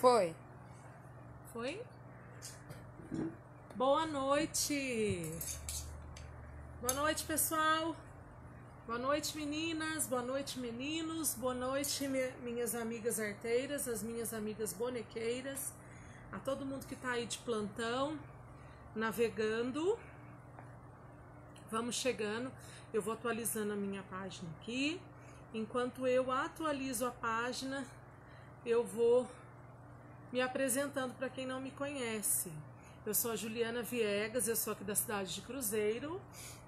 Foi? Boa noite! Boa noite, pessoal! Boa noite, meninas! Boa noite, meninos! Boa noite, minhas amigas arteiras, as minhas amigas bonequeiras, a todo mundo que tá aí de plantão, navegando. Vamos chegando. Eu vou atualizando a minha página aqui. Enquanto eu atualizo a página, eu vou me apresentando para quem não me conhece. Eu sou a Juliana Viegas, eu sou aqui da cidade de Cruzeiro,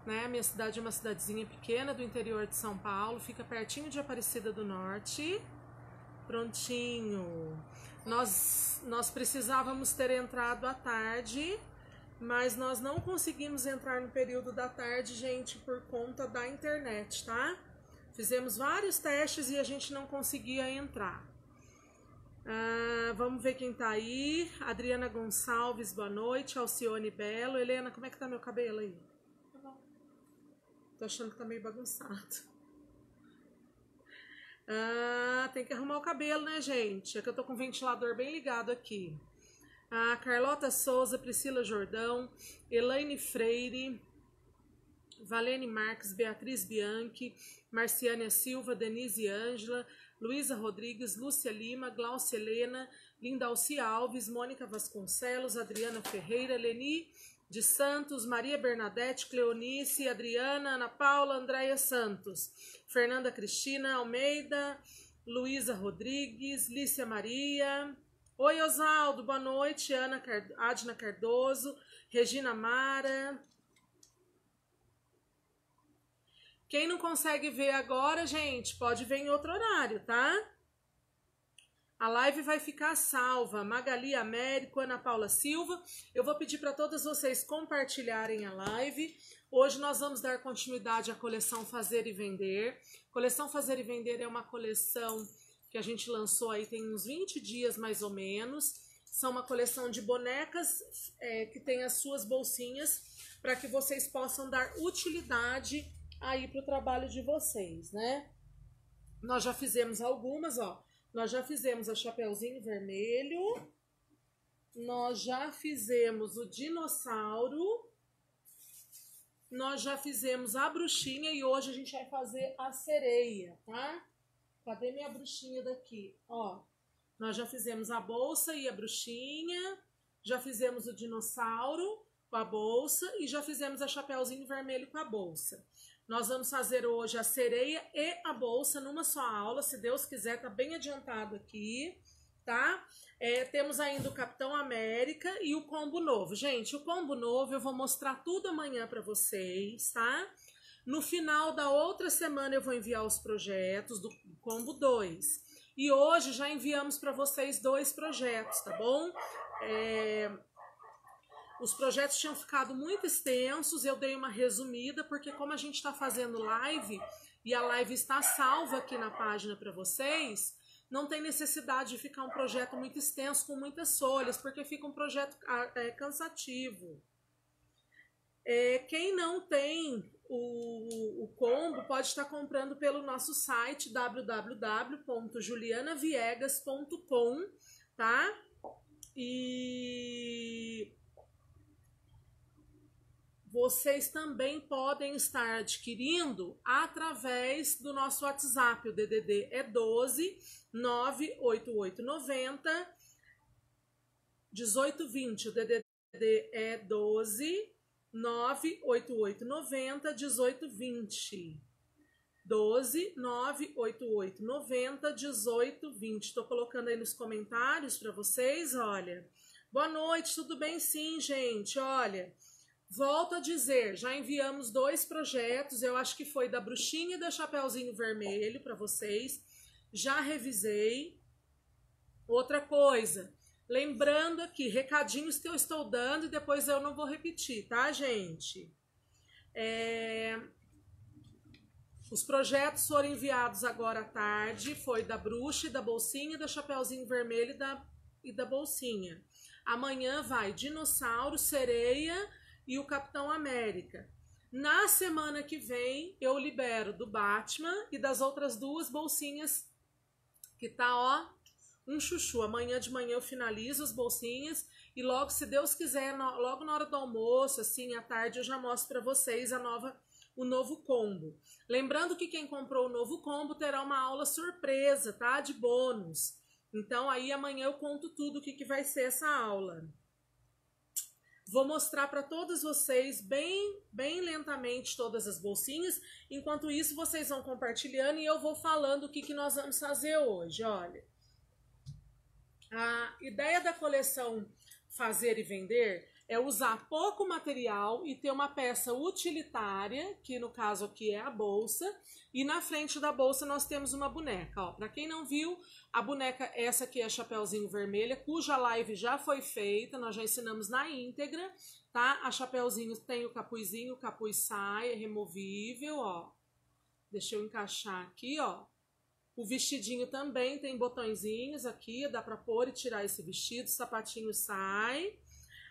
né? A minha cidade é uma cidadezinha pequena do interior de São Paulo, fica pertinho de Aparecida do Norte. Prontinho. Nós precisávamos ter entrado à tarde, mas nós não conseguimos entrar no período da tarde, gente, por conta da internet, tá? Fizemos vários testes e a gente não conseguia entrar. Vamos ver quem tá aí. Adriana Gonçalves, boa noite. Alcione Belo. Helena, como é que tá meu cabelo aí? Tá bom. Tô achando que tá meio bagunçado. Tem que arrumar o cabelo, né, gente? É que eu tô com o ventilador bem ligado aqui. Carlota Souza, Priscila Jordão, Elaine Freire, Valene Marques, Beatriz Bianchi, Marciana Silva, Denise Ângela, Luísa Rodrigues, Lúcia Lima, Glaucia Helena, Lindalci Alves, Mônica Vasconcelos, Adriana Ferreira, Leni de Santos, Maria Bernadette, Cleonice, Adriana, Ana Paula, Andréia Santos, Fernanda Cristina Almeida, Luísa Rodrigues, Lícia Maria. Oi, Osaldo, boa noite. Adna Cardoso, Regina Mara. Quem não consegue ver agora, gente, pode ver em outro horário, tá? A live vai ficar salva. Magali Américo, Ana Paula Silva. Eu vou pedir para todas vocês compartilharem a live. Hoje nós vamos dar continuidade à coleção Fazer e Vender. Coleção Fazer e Vender é uma coleção que a gente lançou aí tem uns 20 dias, mais ou menos. São uma coleção de bonecas que tem as suas bolsinhas para que vocês possam dar utilidade aí pro trabalho de vocês, né? Nós já fizemos algumas, ó. Nós já fizemos a Chapeuzinho Vermelho. Nós já fizemos o Dinossauro. Nós já fizemos a Bruxinha e hoje a gente vai fazer a Sereia, tá? Cadê minha bruxinha daqui? Ó, nós já fizemos a Bolsa e a Bruxinha. Já fizemos o Dinossauro com a Bolsa e já fizemos a Chapeuzinho Vermelho com a Bolsa. Nós vamos fazer hoje a Sereia e a Bolsa numa só aula, se Deus quiser, tá bem adiantado aqui, tá? Temos ainda o Capitão América e o Combo Novo. Gente, o Combo Novo eu vou mostrar tudo amanhã pra vocês, tá? No final da outra semana eu vou enviar os projetos do Combo 2. E hoje já enviamos pra vocês 2 projetos, tá bom? Os projetos tinham ficado muito extensos, eu dei uma resumida, porque como a gente está fazendo live, e a live está salva aqui na página para vocês, não tem necessidade de ficar um projeto muito extenso, com muitas folhas, porque fica um projeto cansativo. Quem não tem o combo, pode estar comprando pelo nosso site, www.julianaviegas.com, tá? E vocês também podem estar adquirindo através do nosso WhatsApp. O DDD é 12 98890 1820. O DDD é 12 98890 1820. 12 98890 1820. Tô colocando aí nos comentários para vocês, olha. Boa noite, tudo bem? Sim, gente, olha. Volto a dizer, já enviamos 2 projetos, eu acho que foi da Bruxinha e da Chapeuzinho Vermelho para vocês. Já revisei. Outra coisa, lembrando aqui, recadinhos que eu estou dando e depois eu não vou repetir, tá, gente? Os projetos foram enviados agora à tarde, foi da Bruxa e da Bolsinha, da Chapeuzinho Vermelho e da Bolsinha. Amanhã vai Dinossauro, Sereia e o Capitão América. Na semana que vem, eu libero do Batman e das outras 2 bolsinhas que tá, ó, um chuchu. Amanhã de manhã eu finalizo as bolsinhas e logo, se Deus quiser, logo na hora do almoço, assim, à tarde, eu já mostro para vocês o novo combo. Lembrando que quem comprou o novo combo terá uma aula surpresa, tá? De bônus. Então, aí amanhã eu conto tudo o que vai ser essa aula. Vou mostrar para todos vocês bem lentamente todas as bolsinhas. Enquanto isso, vocês vão compartilhando e eu vou falando o que nós vamos fazer hoje. Olha, a ideia da coleção Fazer e Vender é usar pouco material e ter uma peça utilitária, que no caso aqui é a bolsa. E na frente da bolsa nós temos uma boneca. Para quem não viu, a boneca, essa aqui é a Chapeuzinho Vermelha, cuja live já foi feita, nós já ensinamos na íntegra, tá? A Chapeuzinho tem o capuzinho, o capuz sai, é removível, ó. Deixa eu encaixar aqui, ó. O vestidinho também tem botõezinhos aqui, dá pra pôr e tirar esse vestido, o sapatinho sai.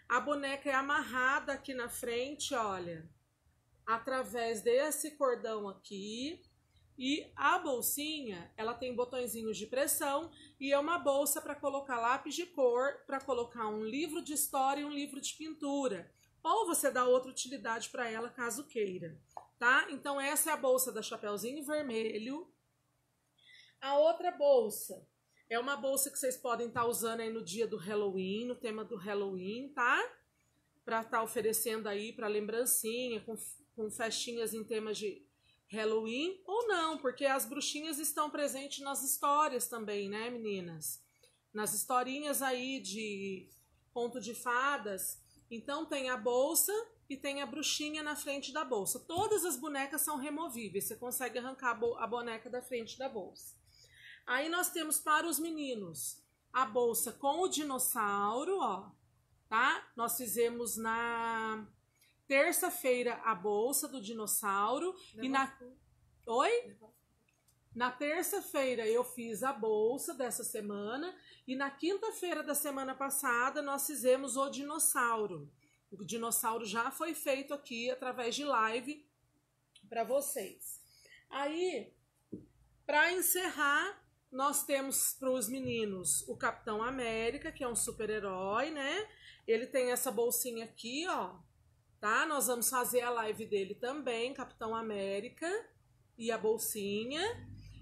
A boneca é amarrada aqui na frente, olha, através desse cordão aqui. E a bolsinha, ela tem botõezinhos de pressão e é uma bolsa para colocar lápis de cor, para colocar um livro de história e um livro de pintura. Ou você dá outra utilidade para ela, caso queira, tá? Então essa é a bolsa da Chapeuzinho Vermelho. A outra bolsa é uma bolsa que vocês podem estar usando aí no dia do Halloween, no tema do Halloween, tá? Para estar oferecendo aí para lembrancinha, com festinhas em temas de Halloween, ou não, porque as bruxinhas estão presentes nas histórias também, né, meninas? Nas historinhas aí de conto de fadas. Então tem a bolsa e tem a bruxinha na frente da bolsa. Todas as bonecas são removíveis, você consegue arrancar a boneca da frente da bolsa. Aí nós temos para os meninos a bolsa com o dinossauro, ó, tá? Nós fizemos na terça-feira a bolsa do dinossauro. Na terça-feira eu fiz a bolsa dessa semana e na quinta-feira da semana passada nós fizemos o dinossauro. O dinossauro já foi feito aqui através de live para vocês. Aí, para encerrar, nós temos para os meninos o Capitão América, que é um super-herói, né? Ele tem essa bolsinha aqui, ó. Tá? Nós vamos fazer a live dele também, Capitão América e a bolsinha.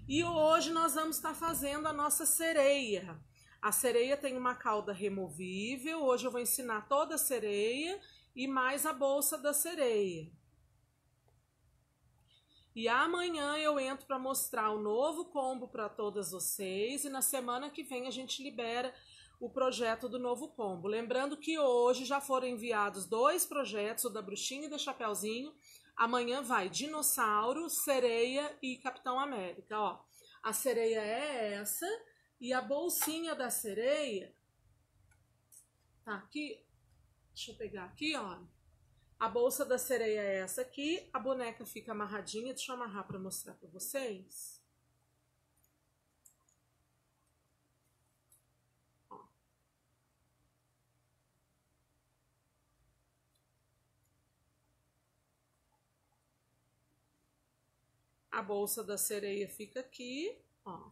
E hoje nós vamos estar fazendo a nossa sereia. A sereia tem uma cauda removível. Hoje eu vou ensinar toda a sereia e mais a bolsa da sereia. E amanhã eu entro para mostrar o novo combo para todas vocês. E na semana que vem a gente libera o projeto do novo combo. Lembrando que hoje já foram enviados 2 projetos, o da bruxinha e da Chapeuzinho. Amanhã vai dinossauro, sereia e Capitão América, ó. A sereia é essa e a bolsinha da sereia tá aqui. Deixa eu pegar aqui, ó. A bolsa da sereia é essa aqui, a boneca fica amarradinha, deixa eu amarrar para mostrar para vocês. A bolsa da sereia fica aqui, ó.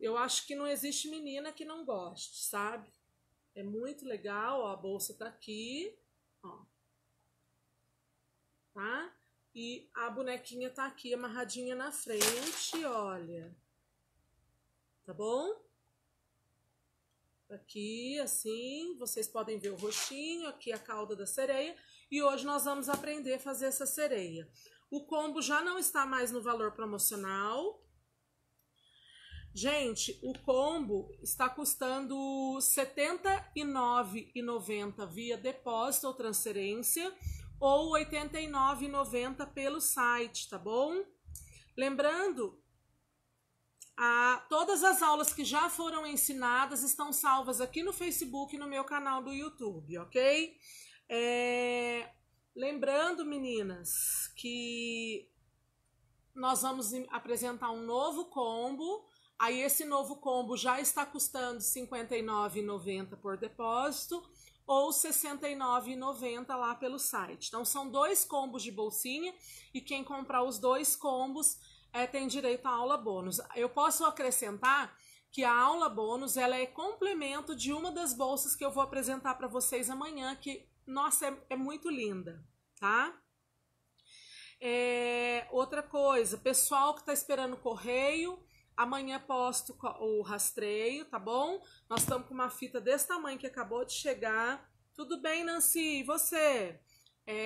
Eu acho que não existe menina que não goste, sabe? É muito legal, ó, a bolsa tá aqui, ó. Tá? E a bonequinha tá aqui, amarradinha na frente, olha. Tá bom? Aqui, assim, vocês podem ver o rostinho, aqui a cauda da sereia. E hoje nós vamos aprender a fazer essa sereia. O combo já não está mais no valor promocional. Gente, o combo está custando R$ 79,90 via depósito ou transferência ou R$ 89,90 pelo site, tá bom? Lembrando, todas as aulas que já foram ensinadas estão salvas aqui no Facebook e no meu canal do YouTube, ok? Lembrando, meninas, que nós vamos apresentar um novo combo. Aí esse novo combo já está custando R$ 59,90 por depósito ou R$ 69,90 lá pelo site. Então são 2 combos de bolsinha e quem comprar os 2 combos tem direito à aula bônus. Eu posso acrescentar que a aula bônus ela é complemento de uma das bolsas que eu vou apresentar para vocês amanhã, que, nossa, é muito linda, tá? Outra coisa, pessoal que está esperando o correio, amanhã posto o rastreio, tá bom? Nós estamos com uma fita desse tamanho que acabou de chegar. Tudo bem, Nancy? E você?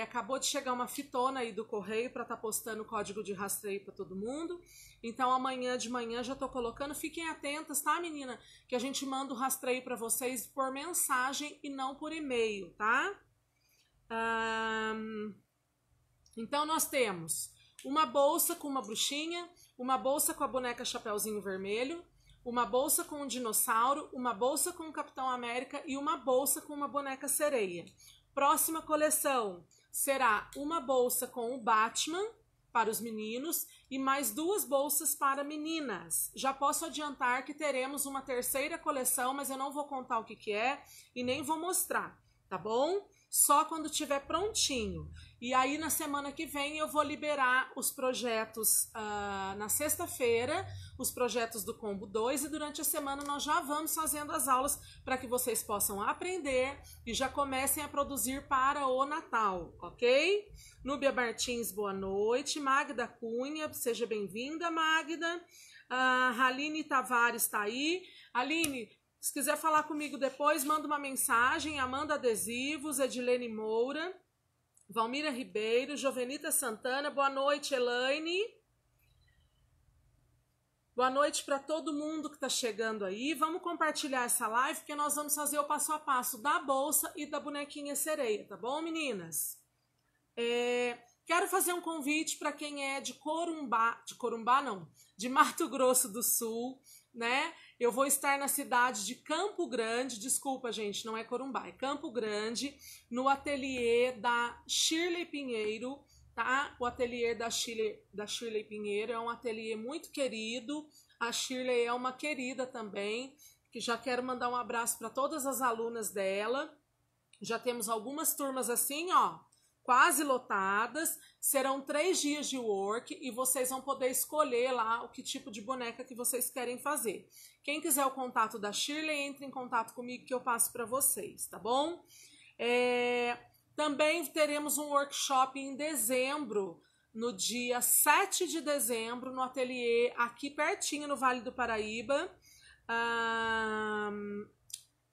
Acabou de chegar uma fitona aí do correio para estar postando o código de rastreio para todo mundo. Então amanhã de manhã já estou colocando. Fiquem atentas, tá, menina? Que a gente manda o rastreio para vocês por mensagem e não por e-mail, tá? Então nós temos uma bolsa com uma bruxinha, uma bolsa com a boneca Chapeuzinho Vermelho, uma bolsa com um dinossauro, uma bolsa com o Capitão América e uma bolsa com uma boneca sereia. Próxima coleção será uma bolsa com o Batman para os meninos e mais duas bolsas para meninas. Já posso adiantar que teremos uma terceira coleção, mas eu não vou contar o que que é e nem vou mostrar, tá bom? Só quando tiver prontinho. E aí na semana que vem eu vou liberar os projetos na sexta-feira, os projetos do Combo 2, e durante a semana nós já vamos fazendo as aulas para que vocês possam aprender e já comecem a produzir para o Natal, ok? Núbia Martins, boa noite. Magda Cunha, seja bem-vinda, Magda. Haline Tavares está aí. Aline, se quiser falar comigo depois, manda uma mensagem. Amanda Adesivos, Edilene Moura, Valmira Ribeiro, Jovenita Santana, boa noite, Elaine. Boa noite para todo mundo que está chegando aí. Vamos compartilhar essa live, porque nós vamos fazer o passo a passo da bolsa e da bonequinha sereia, tá bom, meninas? Quero fazer um convite para quem é de Corumbá, de Mato Grosso do Sul, né? Eu vou estar na cidade de Campo Grande, desculpa gente, não é Corumbá, é Campo Grande, no ateliê da Shirley Pinheiro, tá? O ateliê da Shirley Pinheiro é um ateliê muito querido, a Shirley é uma querida também, que já quero mandar um abraço para todas as alunas dela. Já temos algumas turmas assim, ó, quase lotadas. Serão 3 dias de work e vocês vão poder escolher lá o que tipo de boneca que vocês querem fazer. Quem quiser o contato da Shirley, entre em contato comigo que eu passo para vocês, tá bom? Também teremos um workshop em dezembro, no dia 7 de dezembro, no ateliê aqui pertinho, no Vale do Paraíba,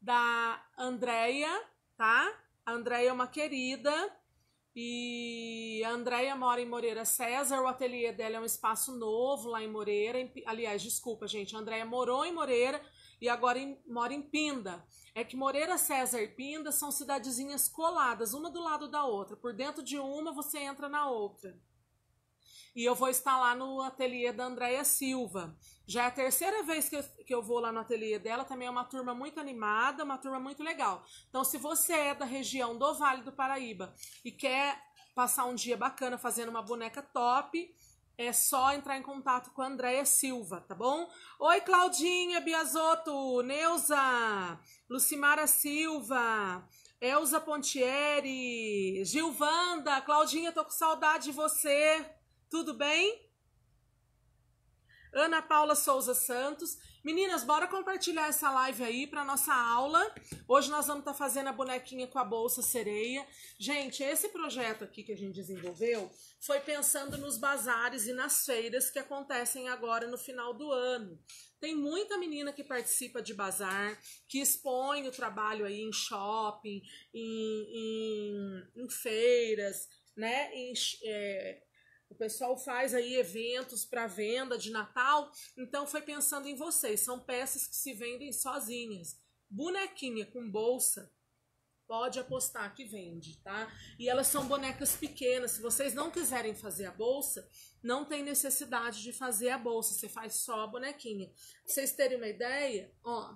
da Andréia, tá? A Andréia é uma querida. E a Andréia mora em Moreira César, o ateliê dela é um espaço novo lá em Moreira. Aliás, desculpa, gente, a Andréia morou em Moreira e agora mora em Pinda. É que Moreira César e Pinda são cidadezinhas coladas, uma do lado da outra. Por dentro de uma, você entra na outra. E eu vou estar lá no ateliê da Andréia Silva. Já é a terceira vez que eu vou lá no ateliê dela. Também é uma turma muito animada, uma turma muito legal. Então, se você é da região do Vale do Paraíba e quer passar um dia bacana fazendo uma boneca top, é só entrar em contato com a Andréia Silva, tá bom? Oi, Claudinha Biasotto, Neuza, Lucimara Silva, Elza Pontieri, Gilvanda. Claudinha, tô com saudade de você. Tudo bem? Ana Paula Souza Santos. Meninas, bora compartilhar essa live aí para nossa aula. Hoje nós vamos estar fazendo a bonequinha com a bolsa sereia. Gente, esse projeto aqui que a gente desenvolveu foi pensando nos bazares e nas feiras que acontecem agora no final do ano. Tem muita menina que participa de bazar, que expõe o trabalho aí em shopping, em feiras, né? O pessoal faz aí eventos para venda de Natal, então foi pensando em vocês. São peças que se vendem sozinhas. Bonequinha com bolsa, pode apostar que vende, tá? E elas são bonecas pequenas. Se vocês não quiserem fazer a bolsa, não tem necessidade de fazer a bolsa. Você faz só a bonequinha. Pra vocês terem uma ideia, ó.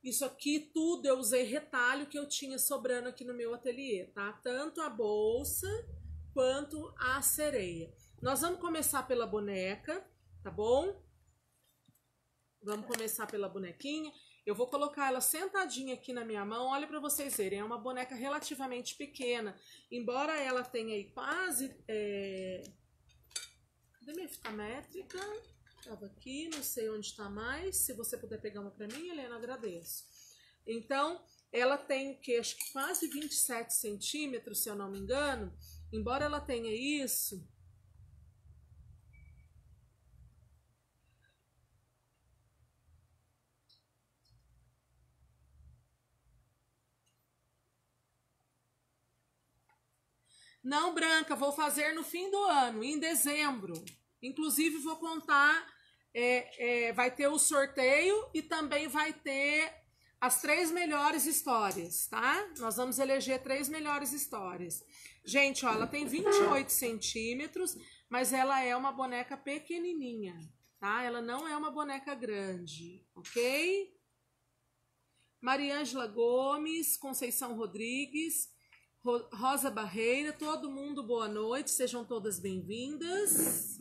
Isso aqui tudo eu usei retalho que eu tinha sobrando aqui no meu ateliê, tá? Tanto a bolsa quanto à sereia. Nós vamos começar pela boneca, tá bom? Vamos começar pela bonequinha. Eu vou colocar ela sentadinha aqui na minha mão. Olha para vocês verem, é uma boneca relativamente pequena. Embora ela tenha aí quase Denúncia métrica. Estava aqui, não sei onde está mais. Se você puder pegar uma para mim, Helena, agradeço. Então, ela tem que, acho que quase 27 centímetros, se eu não me engano. Embora ela tenha isso... Não, Branca, vou fazer no fim do ano, em dezembro. Inclusive, vou contar, vai ter o sorteio e também vai ter as 3 melhores histórias, tá? Nós vamos eleger 3 melhores histórias. Gente, ó, ela tem 28 centímetros, mas ela é uma boneca pequenininha, tá? Ela não é uma boneca grande, ok? Mariângela Gomes, Conceição Rodrigues... Rosa Barreira, todo mundo, boa noite, sejam todas bem-vindas.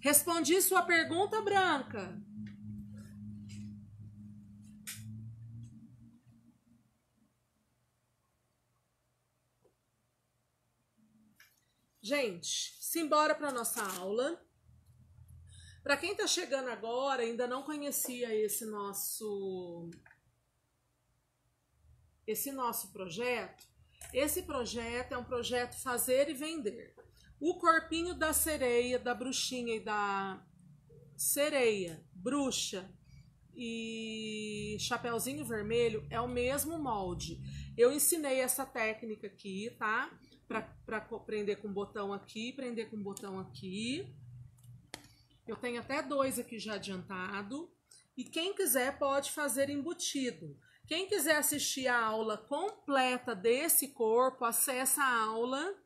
Respondi sua pergunta, Branca? Gente, simbora para a nossa aula. Para quem está chegando agora, ainda não conhecia esse nosso projeto. Esse projeto é um projeto Fazer e Vender. O corpinho da sereia, da bruxinha e da sereia, bruxa e Chapeuzinho Vermelho é o mesmo molde. Eu ensinei essa técnica aqui, tá? Pra prender com botão aqui, prender com botão aqui. Eu tenho até 2 aqui já adiantado. E quem quiser pode fazer embutido. Quem quiser assistir a aula completa desse corpo, acessa a aula.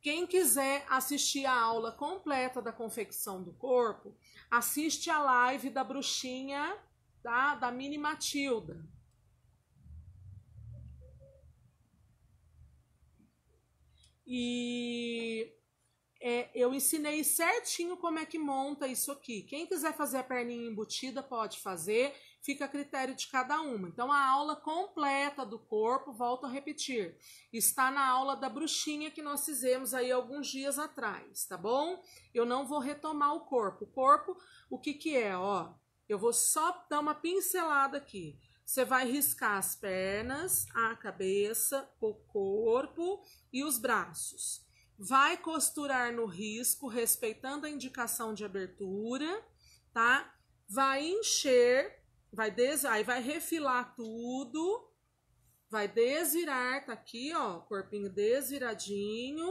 Quem quiser assistir a aula completa da confecção do corpo, assiste a live da bruxinha, tá? Da mini Matilda. E... eu ensinei certinho como é que monta isso aqui. Quem quiser fazer a perninha embutida pode fazer, fica a critério de cada uma. Então, a aula completa do corpo, volto a repetir, está na aula da bruxinha que nós fizemos aí alguns dias atrás, tá bom? Eu não vou retomar o corpo. O corpo, o que que é, ó? Eu vou só dar uma pincelada aqui. Você vai riscar as pernas, a cabeça, o corpo e os braços. Vai costurar no risco, respeitando a indicação de abertura, tá? Vai encher, aí vai refilar tudo, vai desvirar, tá aqui, ó, corpinho desviradinho.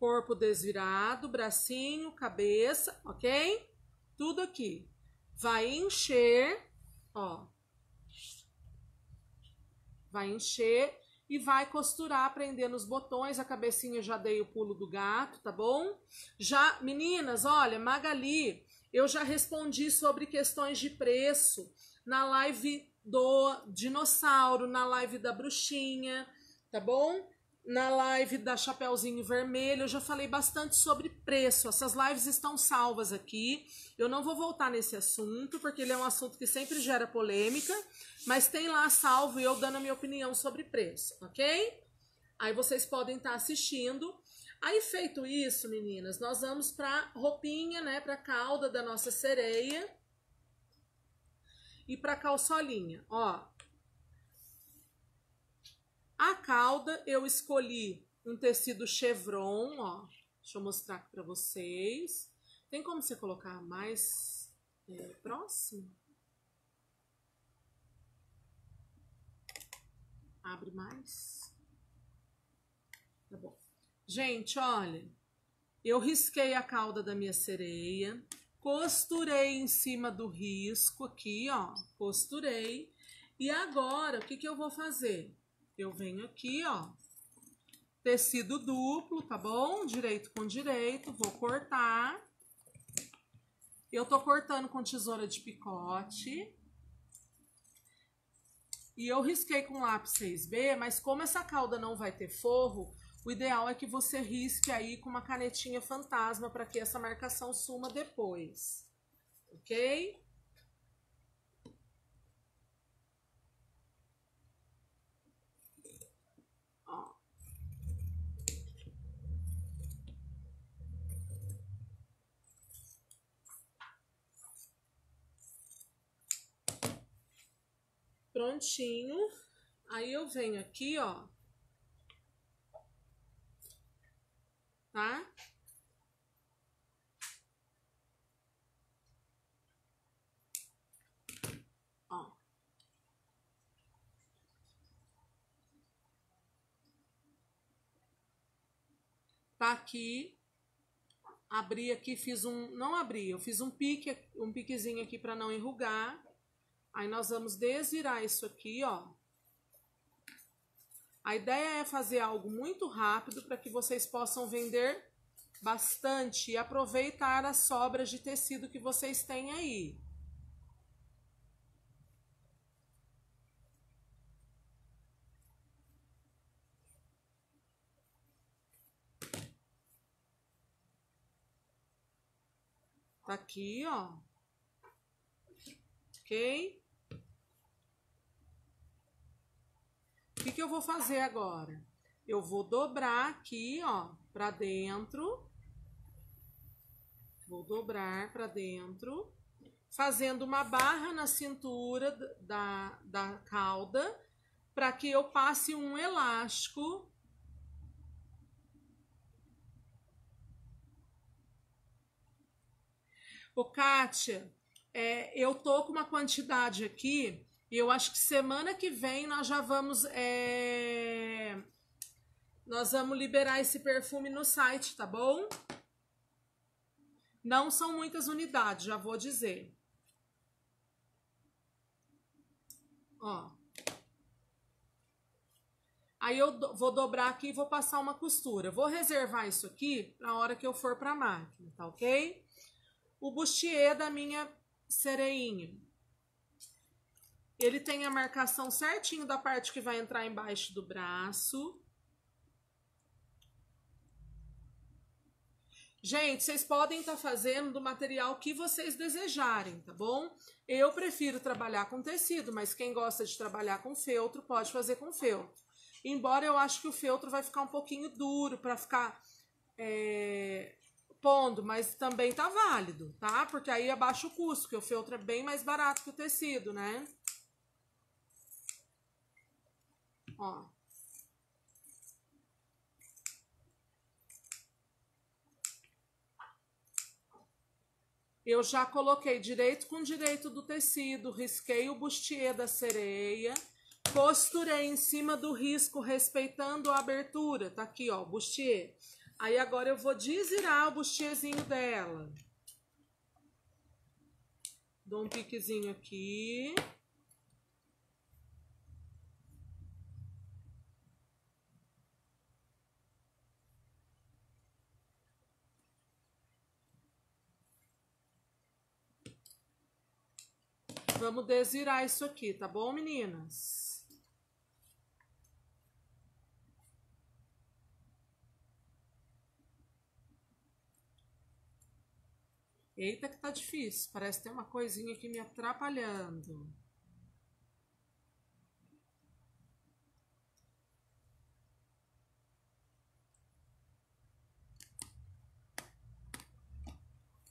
Corpo desvirado, bracinho, cabeça, ok? Tudo aqui. Vai encher, ó. Vai encher e vai costurar, prendendo os botões. A cabecinha já dei o pulo do gato, tá bom? Já, meninas, olha, Magali, eu já respondi sobre questões de preço na live do dinossauro, na live da bruxinha, tá bom? Na live da Chapeuzinho Vermelho, eu já falei bastante sobre preço. Essas lives estão salvas aqui. Eu não vou voltar nesse assunto, porque ele é um assunto que sempre gera polêmica, mas tem lá salvo eu dando a minha opinião sobre preço, ok? Aí vocês podem estar assistindo. Aí, feito isso, meninas, nós vamos para roupinha, né? Para cauda da nossa sereia e para calçolinha, ó. A cauda, eu escolhi um tecido chevron, ó. Deixa eu mostrar aqui pra vocês. Tem como você colocar mais próximo? Abre mais. Tá bom. Gente, olha. Eu risquei a cauda da minha sereia. Costurei em cima do risco aqui, ó. Costurei. E agora, o que que eu vou fazer? Eu venho aqui, ó, tecido duplo, tá bom? Direito com direito, vou cortar. Eu tô cortando com tesoura de picote. E eu risquei com lápis 6B, mas como essa cauda não vai ter forro, o ideal é que você risque aí com uma canetinha fantasma para que essa marcação suma depois, ok? prontinho. Aí eu venho aqui, ó, tá? Ó. Tá aqui. Abri aqui, fiz um... Não abri, eu fiz um pique, um piquezinho aqui pra não enrugar. Aí nós vamos desvirar isso aqui, ó. A ideia é fazer algo muito rápido para que vocês possam vender bastante e aproveitar as sobras de tecido que vocês têm aí. Tá aqui, ó. Ok? O que que eu vou fazer agora? Eu vou dobrar aqui, ó, pra dentro. Vou dobrar pra dentro. Fazendo uma barra na cintura da cauda, pra que eu passe um elástico. Ô, Kátia, eu tô com uma quantidade aqui, e eu acho que semana que vem nós já vamos, nós vamos liberar esse perfume no site, tá bom? Não são muitas unidades, já vou dizer. Ó. Aí eu vou dobrar aqui e vou passar uma costura. Vou reservar isso aqui na hora que eu for pra máquina, tá ok? O bustier da minha sereinha. Ele tem a marcação certinho da parte que vai entrar embaixo do braço. Gente, vocês podem estar fazendo do material que vocês desejarem, tá bom? Eu prefiro trabalhar com tecido, mas quem gosta de trabalhar com feltro, pode fazer com feltro. Embora eu acho que o feltro vai ficar um pouquinho duro para ficar... pondo, mas também tá válido, tá? Porque aí abaixa o custo, porque o feltro é bem mais barato que o tecido, né? Ó. Eu já coloquei direito com direito do tecido, risquei o bustier da sereia, costurei em cima do risco, respeitando a abertura. Tá aqui, ó, o bustier. Aí agora eu vou desvirar o bustiezinho dela. Dou um piquezinho aqui. Vamos desvirar isso aqui, tá bom, meninas? Eita, que tá difícil. Parece ter uma coisinha aqui me atrapalhando.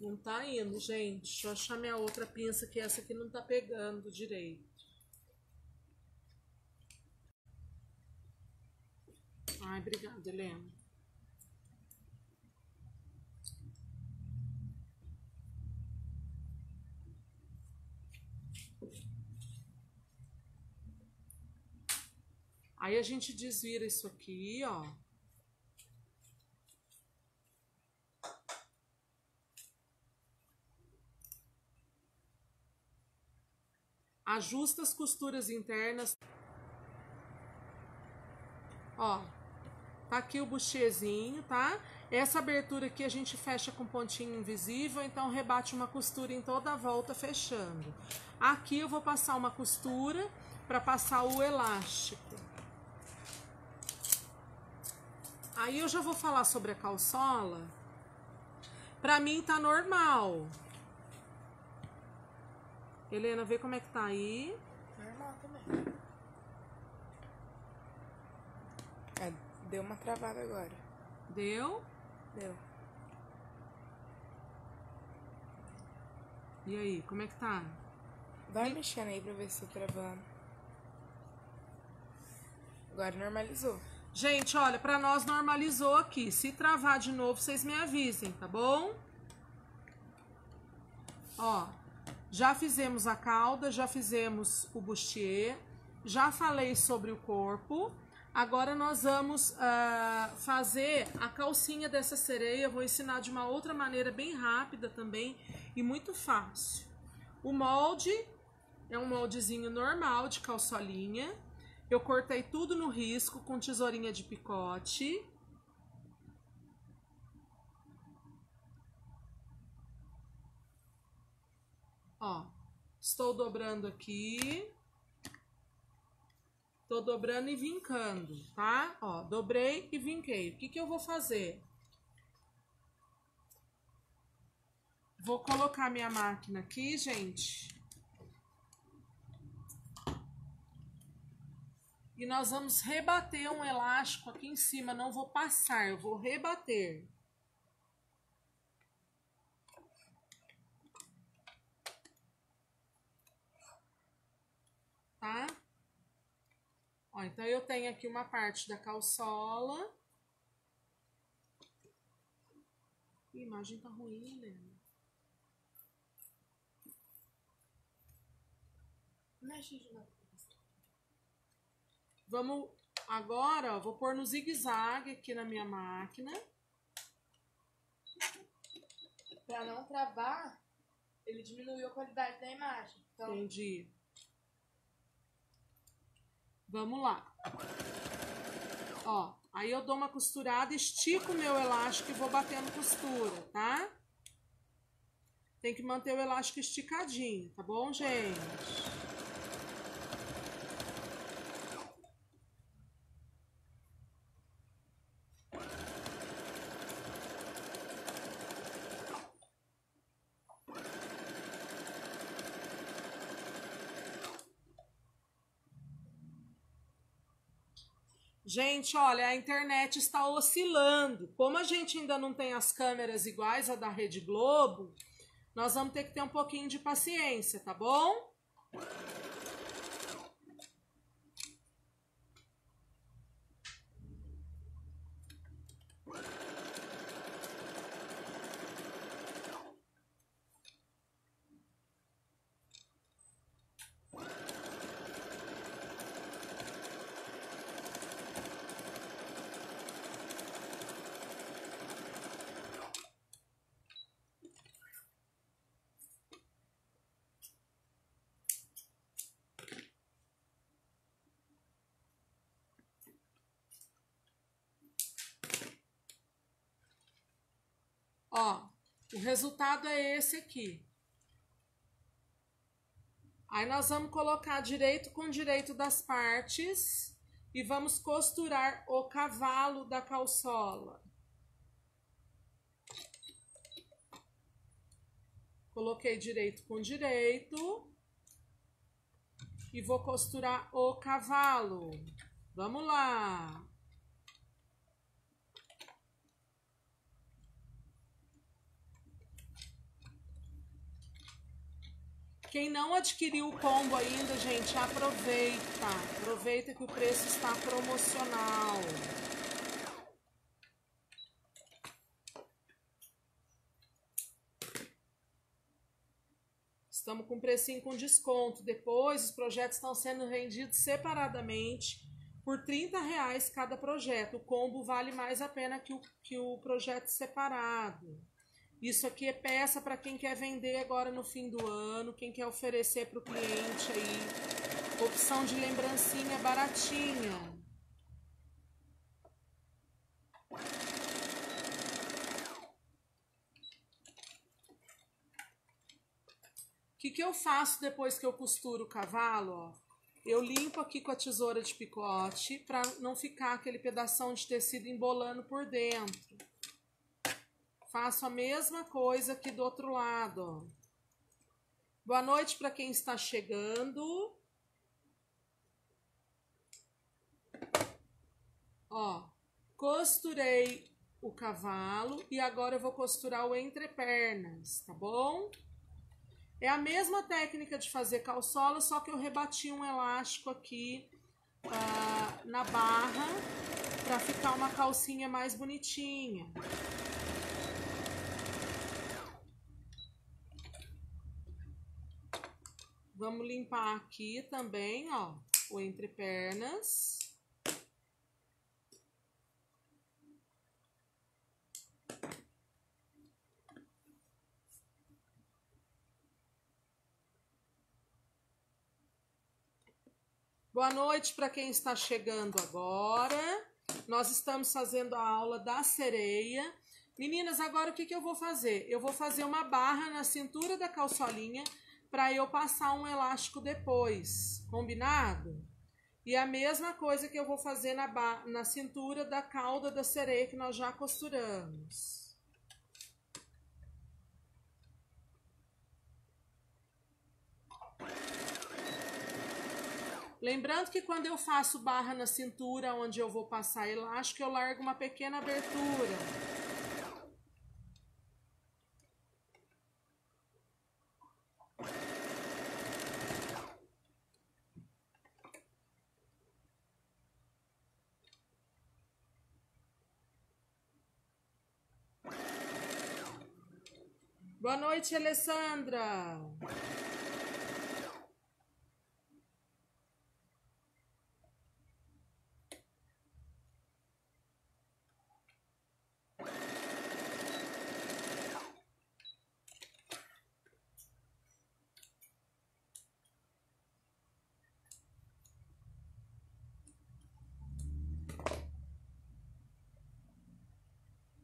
Não tá indo, gente. Deixa eu achar minha outra pinça, que essa aqui não tá pegando direito. Ai, obrigada, Helena. Aí a gente desvira isso aqui, ó. Ajusta as costuras internas. Ó, tá aqui o buchezinho, tá? Essa abertura aqui a gente fecha com pontinho invisível, então rebate uma costura em toda a volta fechando. Aqui eu vou passar uma costura para passar o elástico. Aí eu já vou falar sobre a calçola. Pra mim tá normal. Helena, vê como é que tá aí. Normal também. É, deu uma travada agora. Deu? Deu. E aí, como é que tá? Vai mexendo aí pra ver se tá travando. Agora normalizou. Gente, olha, pra nós normalizou aqui. Se travar de novo, vocês me avisem, tá bom? Ó, já fizemos a cauda, já fizemos o bustier, já falei sobre o corpo. Agora nós vamos fazer a calcinha dessa sereia. Eu vou ensinar de uma outra maneira bem rápida também e muito fácil. O molde é um moldezinho normal de calçolinha. Eu cortei tudo no risco com tesourinha de picote. Ó, estou dobrando aqui. Tô dobrando e vincando, tá? Ó, dobrei e vinquei. O que que eu vou fazer? Vou colocar minha máquina aqui, gente. E nós vamos rebater um elástico aqui em cima. Não vou passar, eu vou rebater. Tá? Ó, então eu tenho aqui uma parte da calçola. A imagem tá ruim, né? Vamos agora, ó, vou pôr no zigue-zague aqui na minha máquina. Para não travar, ele diminuiu a qualidade da imagem. Então... Entendi. Vamos lá. Ó, aí eu dou uma costurada, estico o meu elástico e vou batendo costura, tá? Tem que manter o elástico esticadinho, tá bom, gente? Gente, olha, a internet está oscilando. Como a gente ainda não tem as câmeras iguais à da Rede Globo, nós vamos ter que ter um pouquinho de paciência, tá bom? Ó, o resultado é esse aqui. Aí nós vamos colocar direito com direito das partes e vamos costurar o cavalo da calçola. Coloquei direito com direito e vou costurar o cavalo. Vamos lá! Quem não adquiriu o combo ainda, gente, aproveita. Aproveita que o preço está promocional. Estamos com um precinho com desconto. Depois, os projetos estão sendo vendidos separadamente por R$30 cada projeto. O combo vale mais a pena que o projeto separado. Isso aqui é peça para quem quer vender agora no fim do ano, quem quer oferecer para o cliente aí, opção de lembrancinha baratinha. O que que eu faço depois que eu costuro o cavalo? Ó? Eu limpo aqui com a tesoura de picote para não ficar aquele pedação de tecido embolando por dentro. Faço a mesma coisa aqui do outro lado, ó. Boa noite para quem está chegando. Ó, costurei o cavalo e agora eu vou costurar o entrepernas, tá bom? É a mesma técnica de fazer calçola, só que eu rebati um elástico aqui na barra para ficar uma calcinha mais bonitinha. Vamos limpar aqui também, ó, o entrepernas. Boa noite para quem está chegando agora. Nós estamos fazendo a aula da sereia. Meninas, agora o que eu vou fazer? Eu vou fazer uma barra na cintura da calçolinha para eu passar um elástico depois, combinado? E a mesma coisa que eu vou fazer na cintura da cauda da sereia que nós já costuramos. Lembrando que quando eu faço barra na cintura, onde eu vou passar elástico, eu largo uma pequena abertura. Boa noite, Alessandra.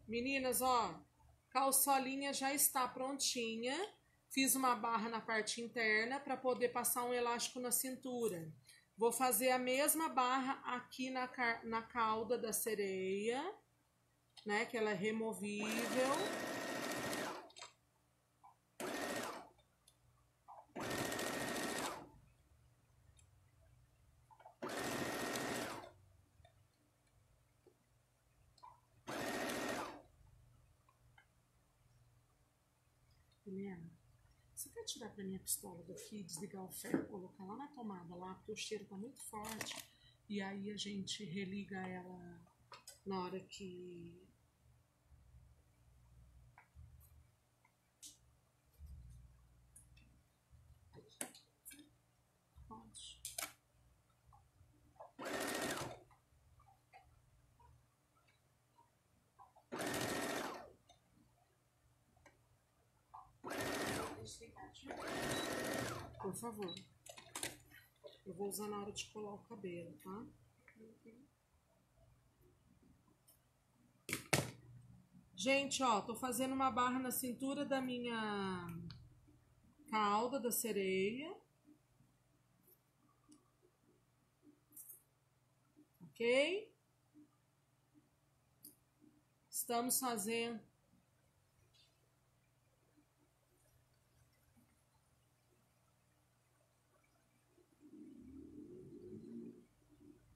Meninas, ó, calçolinha já está prontinha. Fiz uma barra na parte interna para poder passar um elástico na cintura. Vou fazer a mesma barra aqui na cauda da sereia, né, que ela é removível. Você quer tirar pra minha pistola daqui, desligar o ferro, colocar lá na tomada lá, porque o cheiro tá muito forte, e aí a gente religa ela na hora que... Pode. Por favor, eu vou usar na hora de colar o cabelo, tá? Gente, ó, tô fazendo uma barra na cintura da minha cauda da sereia, ok? Estamos fazendo...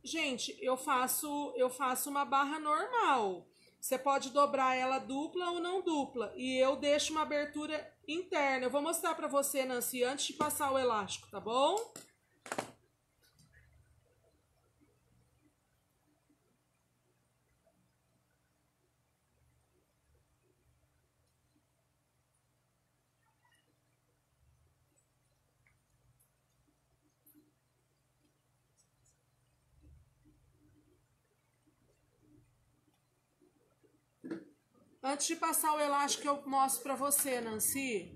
Gente, eu faço uma barra normal. Você pode dobrar ela dupla ou não dupla. E eu deixo uma abertura interna. Eu vou mostrar pra você, Nancy, antes de passar o elástico, tá bom? Antes de passar o elástico, eu mostro pra você, Nancy.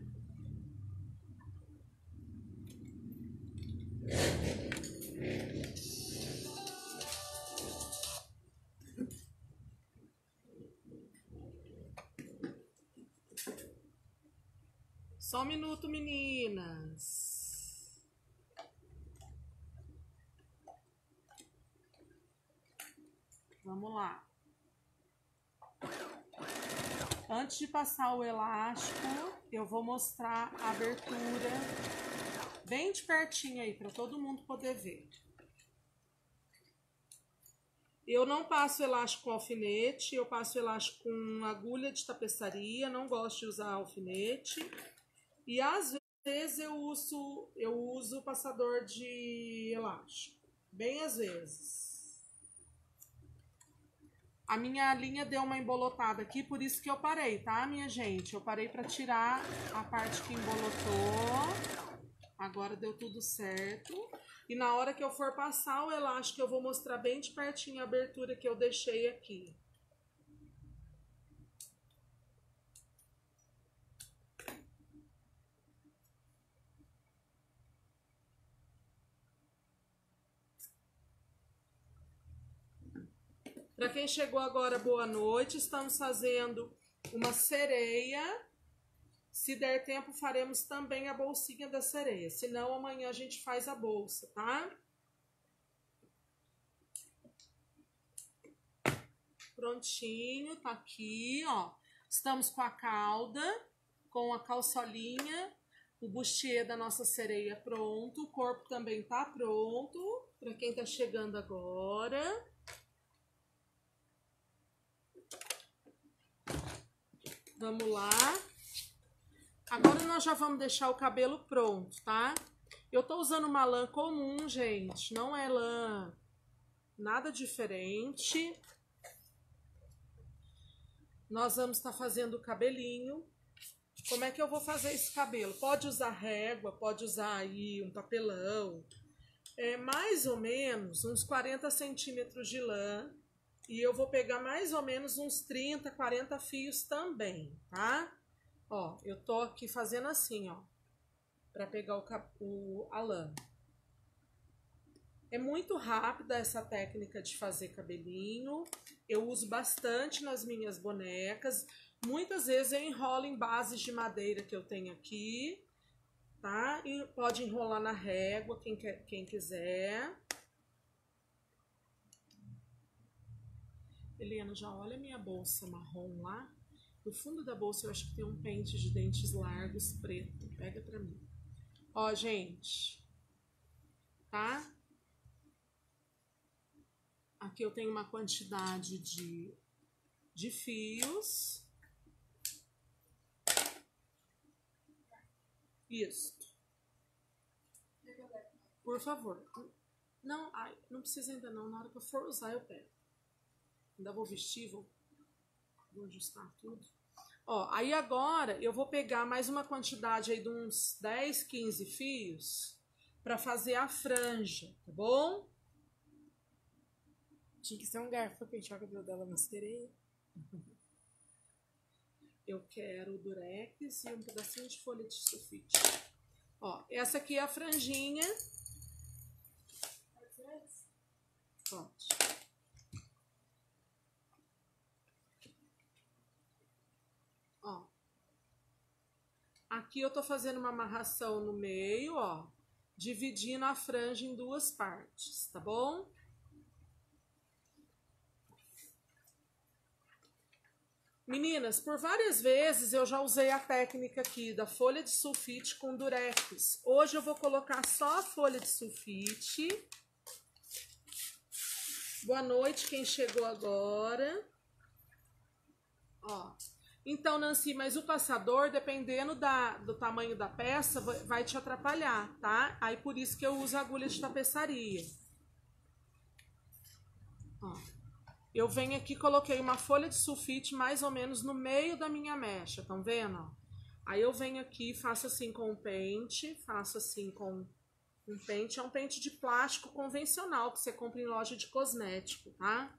Só um minuto, meninas. Vamos lá. Antes de passar o elástico, eu vou mostrar a abertura bem de pertinho aí, para todo mundo poder ver. Eu não passo elástico com alfinete, eu passo elástico com agulha de tapeçaria, não gosto de usar alfinete. E às vezes eu uso passador de elástico. Bem às vezes. A minha linha deu uma embolotada aqui, por isso que eu parei, tá, minha gente? Eu parei pra tirar a parte que embolotou. Agora deu tudo certo. E na hora que eu for passar o elástico, eu vou mostrar bem de pertinho a abertura que eu deixei aqui. Para quem chegou agora, boa noite. Estamos fazendo uma sereia. Se der tempo, faremos também a bolsinha da sereia. Se não, amanhã a gente faz a bolsa, tá? Prontinho, tá aqui, ó. Estamos com a cauda, com a calçolinha, o bustier da nossa sereia pronto. O corpo também tá pronto, para quem tá chegando agora. Vamos lá. Agora nós já vamos deixar o cabelo pronto, tá? Eu tô usando uma lã comum, gente. Não é lã nada diferente. Nós vamos estar fazendo o cabelinho. Como é que eu vou fazer esse cabelo? Pode usar régua, pode usar aí um papelão. É mais ou menos uns 40 centímetros de lã. E eu vou pegar mais ou menos uns 30, 40 fios também, tá? Ó, eu tô aqui fazendo assim, ó, pra pegar a lã. É muito rápida essa técnica de fazer cabelinho. Eu uso bastante nas minhas bonecas. Muitas vezes eu enrolo em bases de madeira que eu tenho aqui, tá? E pode enrolar na régua, quem quiser. Helena, já olha a minha bolsa marrom lá. No fundo da bolsa eu acho que tem um pente de dentes largos preto. Pega pra mim. Ó, gente. Tá? Aqui eu tenho uma quantidade de fios. Isso. Por favor. Não, ai, não precisa ainda não. Na hora que eu for usar eu pego. Ainda vou vestir, vou ajustar tudo. Ó, aí agora eu vou pegar mais uma quantidade aí de uns 10, 15 fios pra fazer a franja, tá bom? Tinha que ser um garfo pra pentear o cabelo dela na sereia. Eu quero durex e um pedacinho de folha de sulfite. Ó, essa aqui é a franjinha. Pronto. Aqui eu tô fazendo uma amarração no meio, ó, dividindo a franja em duas partes, tá bom? Meninas, por várias vezes eu já usei a técnica aqui da folha de sulfite com durex. Hoje eu vou colocar só a folha de sulfite. Boa noite, quem chegou agora. Ó. Então, Nancy, mas o passador, dependendo do tamanho da peça, vai te atrapalhar, tá? Aí, por isso que eu uso agulha de tapeçaria. Ó, eu venho aqui, coloquei uma folha de sulfite mais ou menos no meio da minha mecha, estão vendo? Aí, eu venho aqui, faço assim com um pente, faço assim com um pente. É um pente de plástico convencional que você compra em loja de cosmético, tá?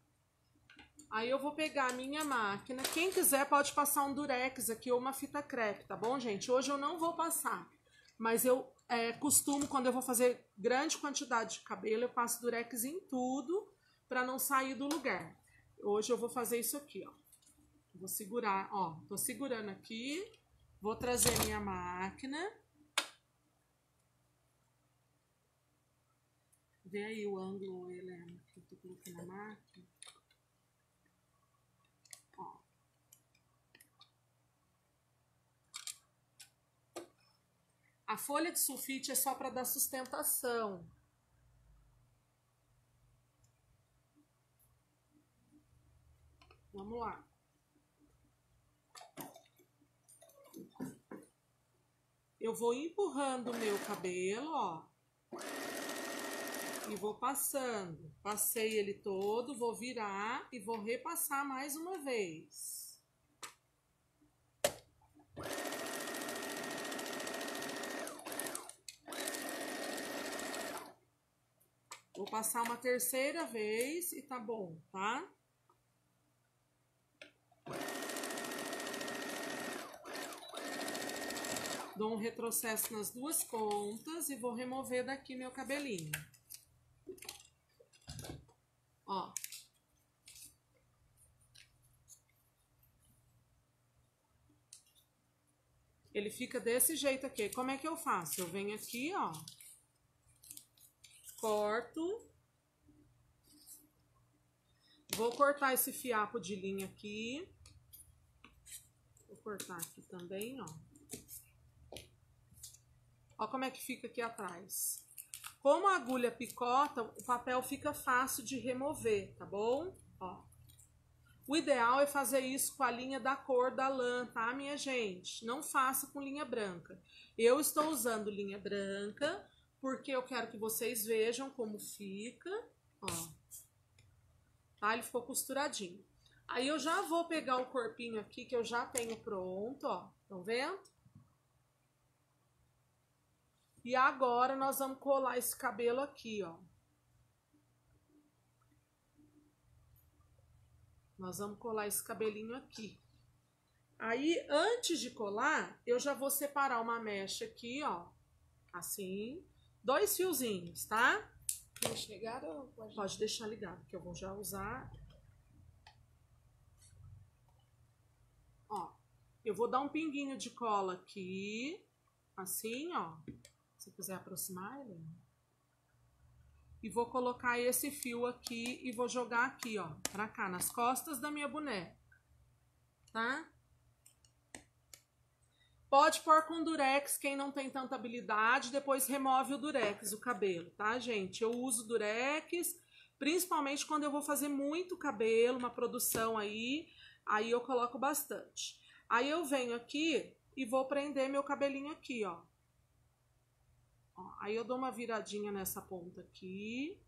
Aí eu vou pegar a minha máquina. Quem quiser pode passar um durex aqui ou uma fita crepe, tá bom, gente? Hoje eu não vou passar, mas eu costumo, quando eu vou fazer grande quantidade de cabelo, eu passo durex em tudo pra não sair do lugar. Hoje eu vou fazer isso aqui, ó. Vou segurar, ó. Tô segurando aqui. Vou trazer minha máquina. Vê aí o ângulo, Helena, que eu tô colocando na máquina. A folha de sulfite é só para dar sustentação. Vamos lá. Eu vou empurrando o meu cabelo, ó. e vou passando. Passei ele todo, vou virar e vou repassar mais uma vez. Vou passar uma terceira vez e tá bom, tá? Dou um retrocesso nas duas pontas e vou remover daqui meu cabelinho. Ó. Ele fica desse jeito aqui. Como é que eu faço? Eu venho aqui, ó. Corto. Vou cortar esse fiapo de linha aqui. Vou cortar aqui também, ó. Olha como é que fica aqui atrás. Como a agulha picota, o papel fica fácil de remover, tá bom? Ó. O ideal é fazer isso com a linha da cor da lã, tá, minha gente? Não faça com linha branca. Eu estou usando linha branca, porque eu quero que vocês vejam como fica. Ó. Tá? Ele ficou costuradinho. Aí eu já vou pegar o corpinho aqui, que eu já tenho pronto, ó. Estão vendo? E agora, nós vamos colar esse cabelo aqui, ó. Nós vamos colar esse cabelinho aqui. Aí, antes de colar, eu já vou separar uma mecha aqui, ó. Assim. 2 fiozinhos, tá? Deixa ligado ou pode... Pode deixar ligado, que eu vou já usar. Ó. Eu vou dar um pinguinho de cola aqui. Assim, ó. Se quiser aproximar, ele. E vou colocar esse fio aqui e vou jogar aqui, ó, pra cá, nas costas da minha boneca, tá? Pode pôr com durex, quem não tem tanta habilidade, depois remove o durex, o cabelo, tá, gente? Eu uso durex, principalmente quando eu vou fazer muito cabelo, uma produção aí eu coloco bastante. Aí eu venho aqui e vou prender meu cabelinho aqui, ó. Aí eu dou uma viradinha nessa ponta aqui,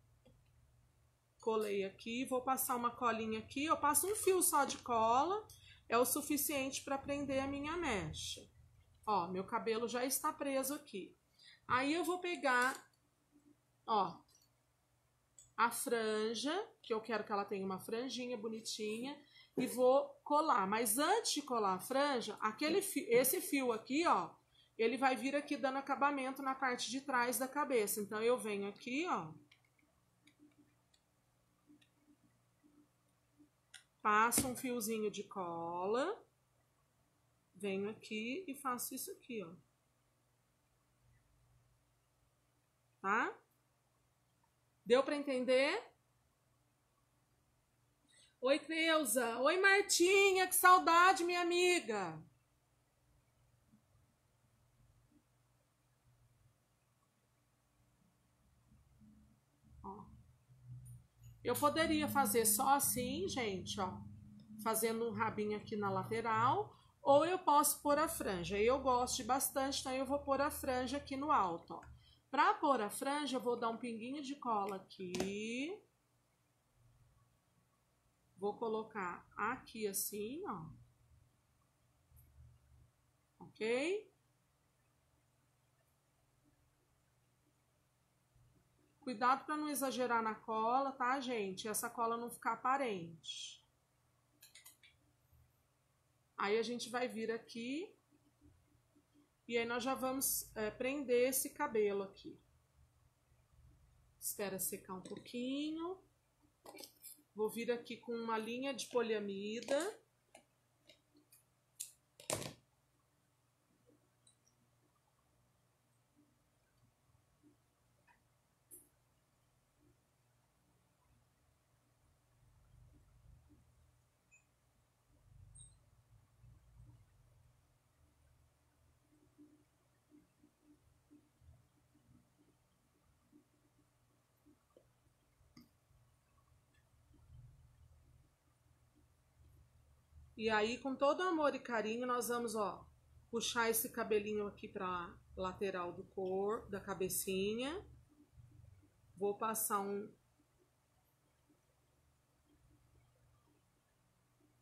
colei aqui, vou passar uma colinha aqui, eu passo um fio só de cola, é o suficiente para prender a minha mecha. Ó, meu cabelo já está preso aqui. Aí eu vou pegar, ó, a franja, que eu quero que ela tenha uma franjinha bonitinha, e vou colar. Mas antes de colar a franja, esse fio aqui, ó, ele vai vir aqui dando acabamento na parte de trás da cabeça. Então, eu venho aqui, ó. Passo um fiozinho de cola. Venho aqui e faço isso aqui, ó. Tá? Deu pra entender? Oi, Creuza. Oi, Martinha. Que saudade, minha amiga. Eu poderia fazer só assim, gente, ó, fazendo um rabinho aqui na lateral, ou eu posso pôr a franja. Eu gosto bastante, então eu vou pôr a franja aqui no alto, ó. Pra pôr a franja, eu vou dar um pinguinho de cola aqui. Vou colocar aqui assim, ó. Ok? Cuidado para não exagerar na cola, tá, gente? Essa cola não ficar aparente. Aí a gente vai vir aqui. E aí nós já vamos prender esse cabelo aqui. Espera secar um pouquinho. Vou vir aqui com uma linha de poliamida. E aí, com todo amor e carinho, nós vamos, ó, puxar esse cabelinho aqui pra lateral da cabecinha. Vou passar um...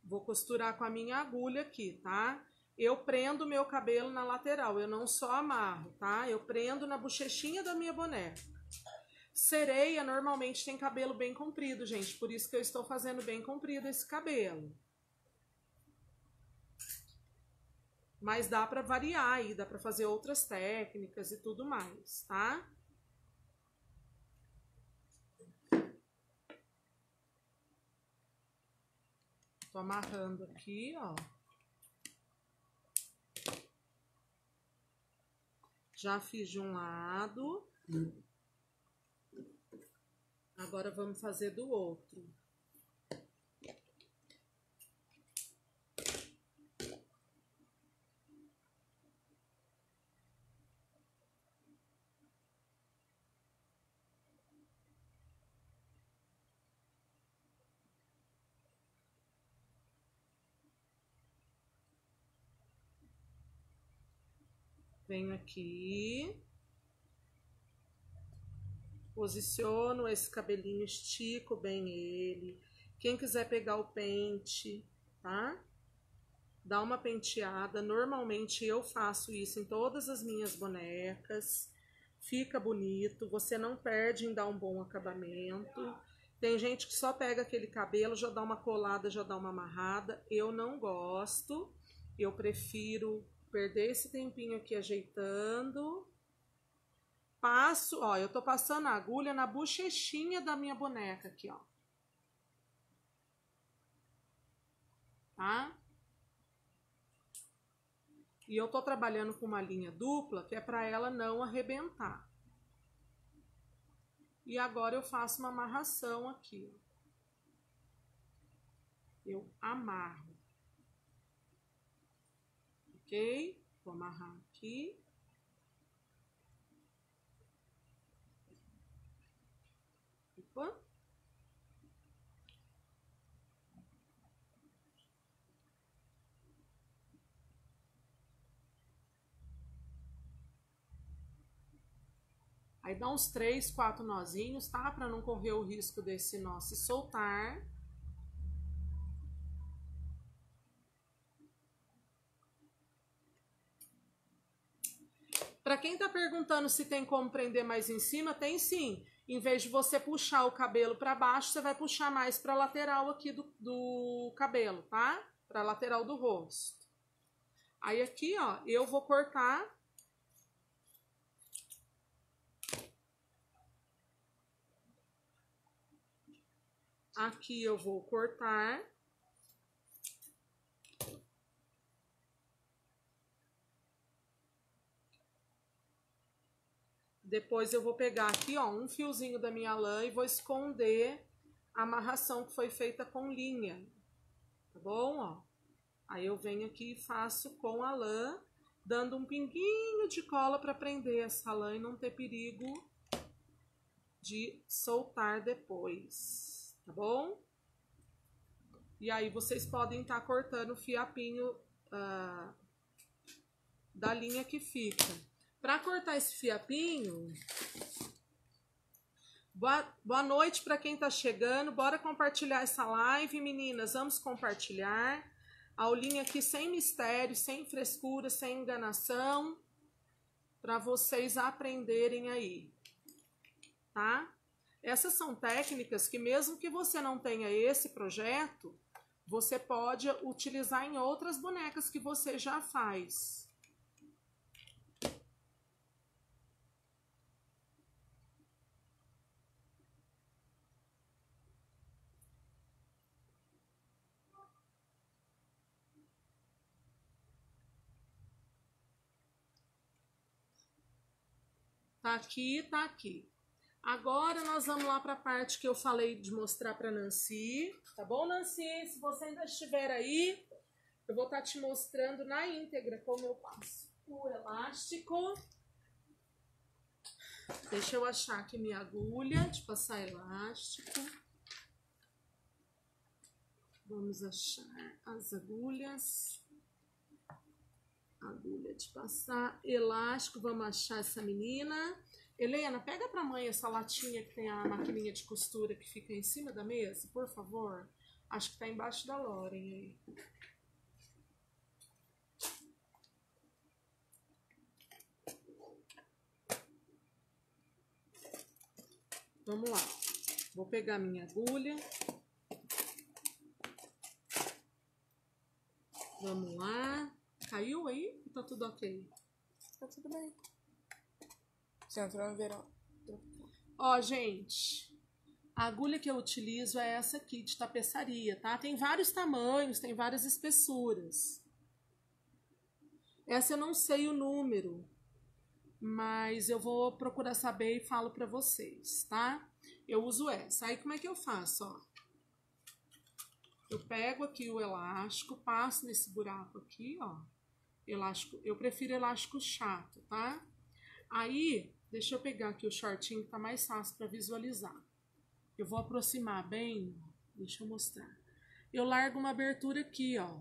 Vou costurar com a minha agulha aqui, tá? Eu prendo meu cabelo na lateral, eu não só amarro, tá? Eu prendo na bochechinha da minha boneca. Sereia normalmente tem cabelo bem comprido, gente. Por isso que eu estou fazendo bem comprido esse cabelo. Mas dá pra variar aí, dá pra fazer outras técnicas e tudo mais, tá? Tô amarrando aqui, ó. Já fiz de um lado. Agora vamos fazer do outro. Venho aqui, posiciono esse cabelinho, estico bem ele. Quem quiser pegar o pente, tá? Dá uma penteada. Normalmente eu faço isso em todas as minhas bonecas. Fica bonito, você não perde em dar um bom acabamento. Tem gente que só pega aquele cabelo, já dá uma colada, já dá uma amarrada. Eu não gosto, eu prefiro... Perder esse tempinho aqui ajeitando. Passo, ó, eu tô passando a agulha na bochechinha da minha boneca aqui, ó. Tá? E eu tô trabalhando com uma linha dupla, que é pra ela não arrebentar. E agora eu faço uma amarração aqui, ó. Eu amarro. Vou amarrar aqui. Opa. Aí dá uns 3, 4 nozinhos, tá? Pra não correr o risco desse nó se soltar. Para quem tá perguntando se tem como prender mais em cima, tem sim. Em vez de você puxar o cabelo para baixo, você vai puxar mais para a lateral aqui do cabelo, tá? Para a lateral do rosto. Aí aqui, ó, eu vou cortar. Aqui eu vou cortar. Depois eu vou pegar aqui, ó, um fiozinho da minha lã e vou esconder a amarração que foi feita com linha, tá bom, ó? Aí eu venho aqui e faço com a lã, dando um pinguinho de cola para prender essa lã e não ter perigo de soltar depois, tá bom? E aí vocês podem estar cortando o fiapinho da linha que fica. Para cortar esse fiapinho, boa noite para quem tá chegando, bora compartilhar essa live, meninas, vamos compartilhar. Aulinha aqui sem mistério, sem frescura, sem enganação, para vocês aprenderem aí, tá? Essas são técnicas que mesmo que você não tenha esse projeto, você pode utilizar em outras bonecas que você já faz. Tá aqui, tá aqui. Agora nós vamos lá para a parte que eu falei de mostrar para Nancy. Tá bom, Nancy? Se você ainda estiver aí, eu vou estar te mostrando na íntegra como eu passo o elástico. Deixa eu achar aqui minha agulha de passar elástico. Vamos achar as agulhas. Agulha de passar elástico, vamos achar essa menina. Helena, pega pra mãe essa latinha que tem a maquininha de costura que fica em cima da mesa, por favor. Acho que tá embaixo da Loren aí. Vamos lá. Vou pegar minha agulha. Vamos lá. Caiu aí? Tá tudo ok? Tá tudo bem. Você entrou no verão. Ó, gente. A agulha que eu utilizo é essa aqui, de tapeçaria, tá? Tem vários tamanhos, tem várias espessuras. Essa eu não sei o número, mas eu vou procurar saber e falo pra vocês, tá? Eu uso essa. Aí como é que eu faço, ó? Eu pego aqui o elástico, passo nesse buraco aqui, ó. Elástico, eu prefiro elástico chato, tá? Aí, deixa eu pegar aqui o shortinho que tá mais fácil pra visualizar. Eu vou aproximar bem, deixa eu mostrar. Eu largo uma abertura aqui, ó.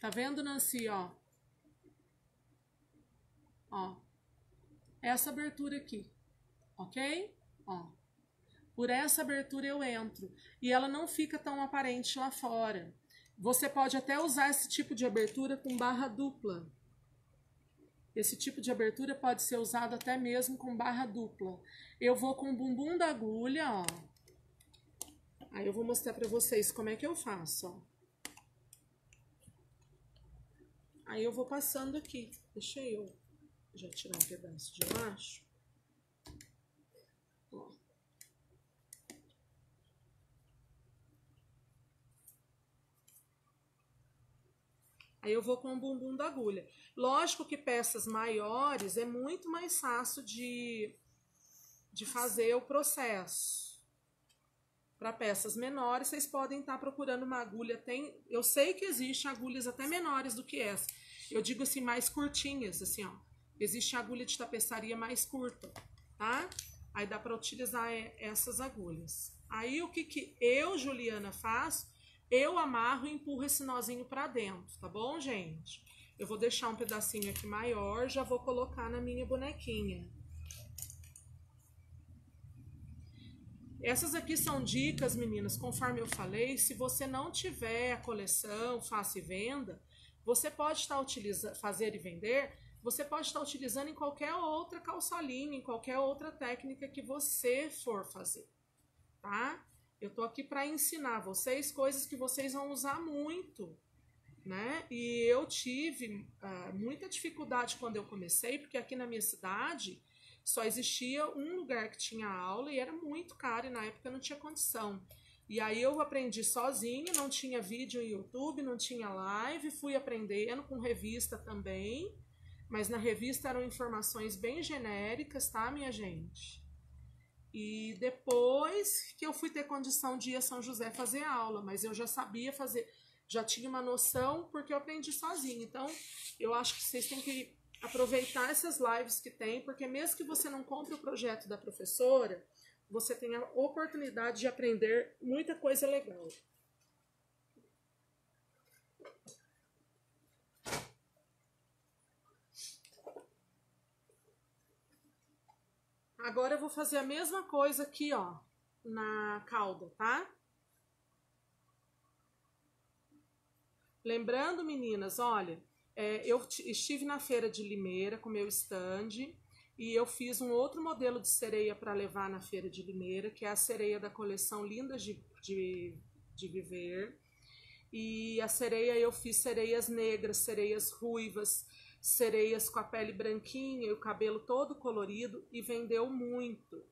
Tá vendo, Nancy, ó? Ó. Essa abertura aqui, ok? Ó. Por essa abertura eu entro. E ela não fica tão aparente lá fora. Você pode até usar esse tipo de abertura com barra dupla. Esse tipo de abertura pode ser usado até mesmo com barra dupla. Eu vou com o bumbum da agulha, ó. Aí eu vou mostrar pra vocês como é que eu faço, ó. Aí eu vou passando aqui. Deixa eu já tirar um pedaço de baixo. Ó. Aí eu vou com o bumbum da agulha. Lógico que peças maiores é muito mais fácil de fazer o processo. Para peças menores, vocês podem estar procurando uma agulha. Tem, eu sei que existem agulhas até menores do que essa. Eu digo assim, mais curtinhas, assim, ó. Existe agulha de tapeçaria mais curta, tá? Aí dá para utilizar essas agulhas. Aí o que que eu, Juliana, faço? Eu amarro e empurro esse nozinho pra dentro, tá bom, gente? Eu vou deixar um pedacinho aqui maior, já vou colocar na minha bonequinha. Essas aqui são dicas, meninas, conforme eu falei. Se você não tiver a coleção Faça e Venda, você pode estar utilizando, Fazer e Vender, você pode estar utilizando em qualquer outra calçolinha, em qualquer outra técnica que você for fazer, tá? Eu tô aqui para ensinar vocês coisas que vocês vão usar muito, né? E eu tive muita dificuldade quando eu comecei, porque aqui na minha cidade só existia um lugar que tinha aula e era muito caro e na época não tinha condição. E aí eu aprendi sozinha, não tinha vídeo no YouTube, não tinha live, fui aprendendo com revista também, mas na revista eram informações bem genéricas, tá, minha gente? E depois que eu fui ter condição de ir a São José fazer aula, mas eu já sabia fazer, já tinha uma noção, porque eu aprendi sozinha. Então, eu acho que vocês têm que aproveitar essas lives que tem, porque mesmo que você não compre o projeto da professora, você tem a oportunidade de aprender muita coisa legal. Agora eu vou fazer a mesma coisa aqui, ó, na cauda, tá? Lembrando, meninas, olha, eu estive na Feira de Limeira com meu stand e eu fiz um outro modelo de sereia para levar na Feira de Limeira, que é a sereia da coleção Lindas de Viver. E a sereia, eu fiz sereias negras, sereias ruivas, sereias com a pele branquinha e o cabelo todo colorido e vendeu muito.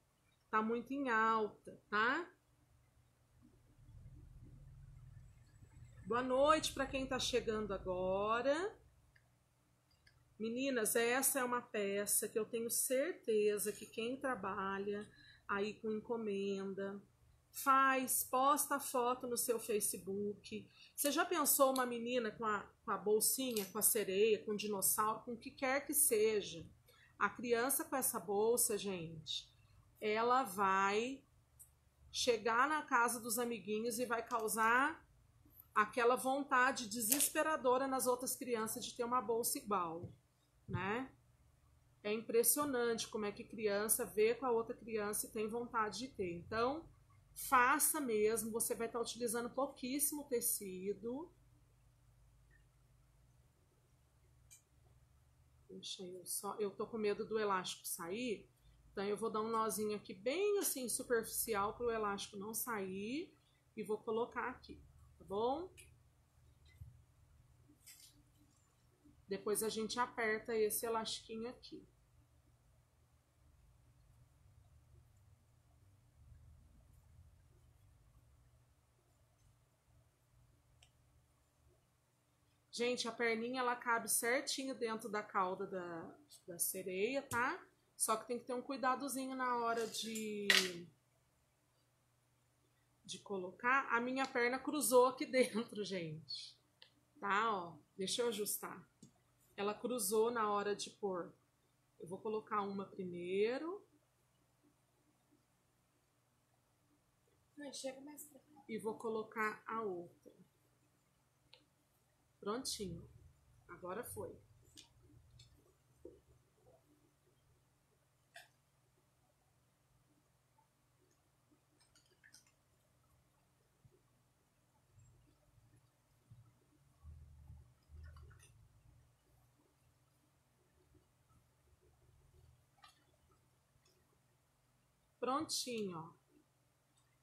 Tá muito em alta, tá? Boa noite para quem tá chegando agora. Meninas, essa é uma peça que eu tenho certeza que quem trabalha aí com encomenda faz, posta a foto no seu Facebook. Você já pensou uma menina com a bolsinha, com a sereia, com o dinossauro, com o que quer que seja? A criança com essa bolsa, gente, ela vai chegar na casa dos amiguinhos e vai causar aquela vontade desesperadora nas outras crianças de ter uma bolsa igual, né? É impressionante como é que criança vê com a outra criança e tem vontade de ter. Então, faça mesmo, você vai estar utilizando pouquíssimo tecido. Deixa eu só, eu tô com medo do elástico sair, então eu vou dar um nozinho aqui bem assim superficial para o elástico não sair e vou colocar aqui, tá bom? Depois a gente aperta esse elastiquinho aqui. Gente, a perninha ela cabe certinho dentro da cauda da sereia, tá? Só que tem que ter um cuidadozinho na hora de colocar. A minha perna cruzou aqui dentro, gente. Tá, ó. Deixa eu ajustar. Ela cruzou na hora de pôr. Eu vou colocar uma primeiro. Não, chega mais pra cá. E vou colocar a outra. Prontinho. Agora foi. Prontinho, ó.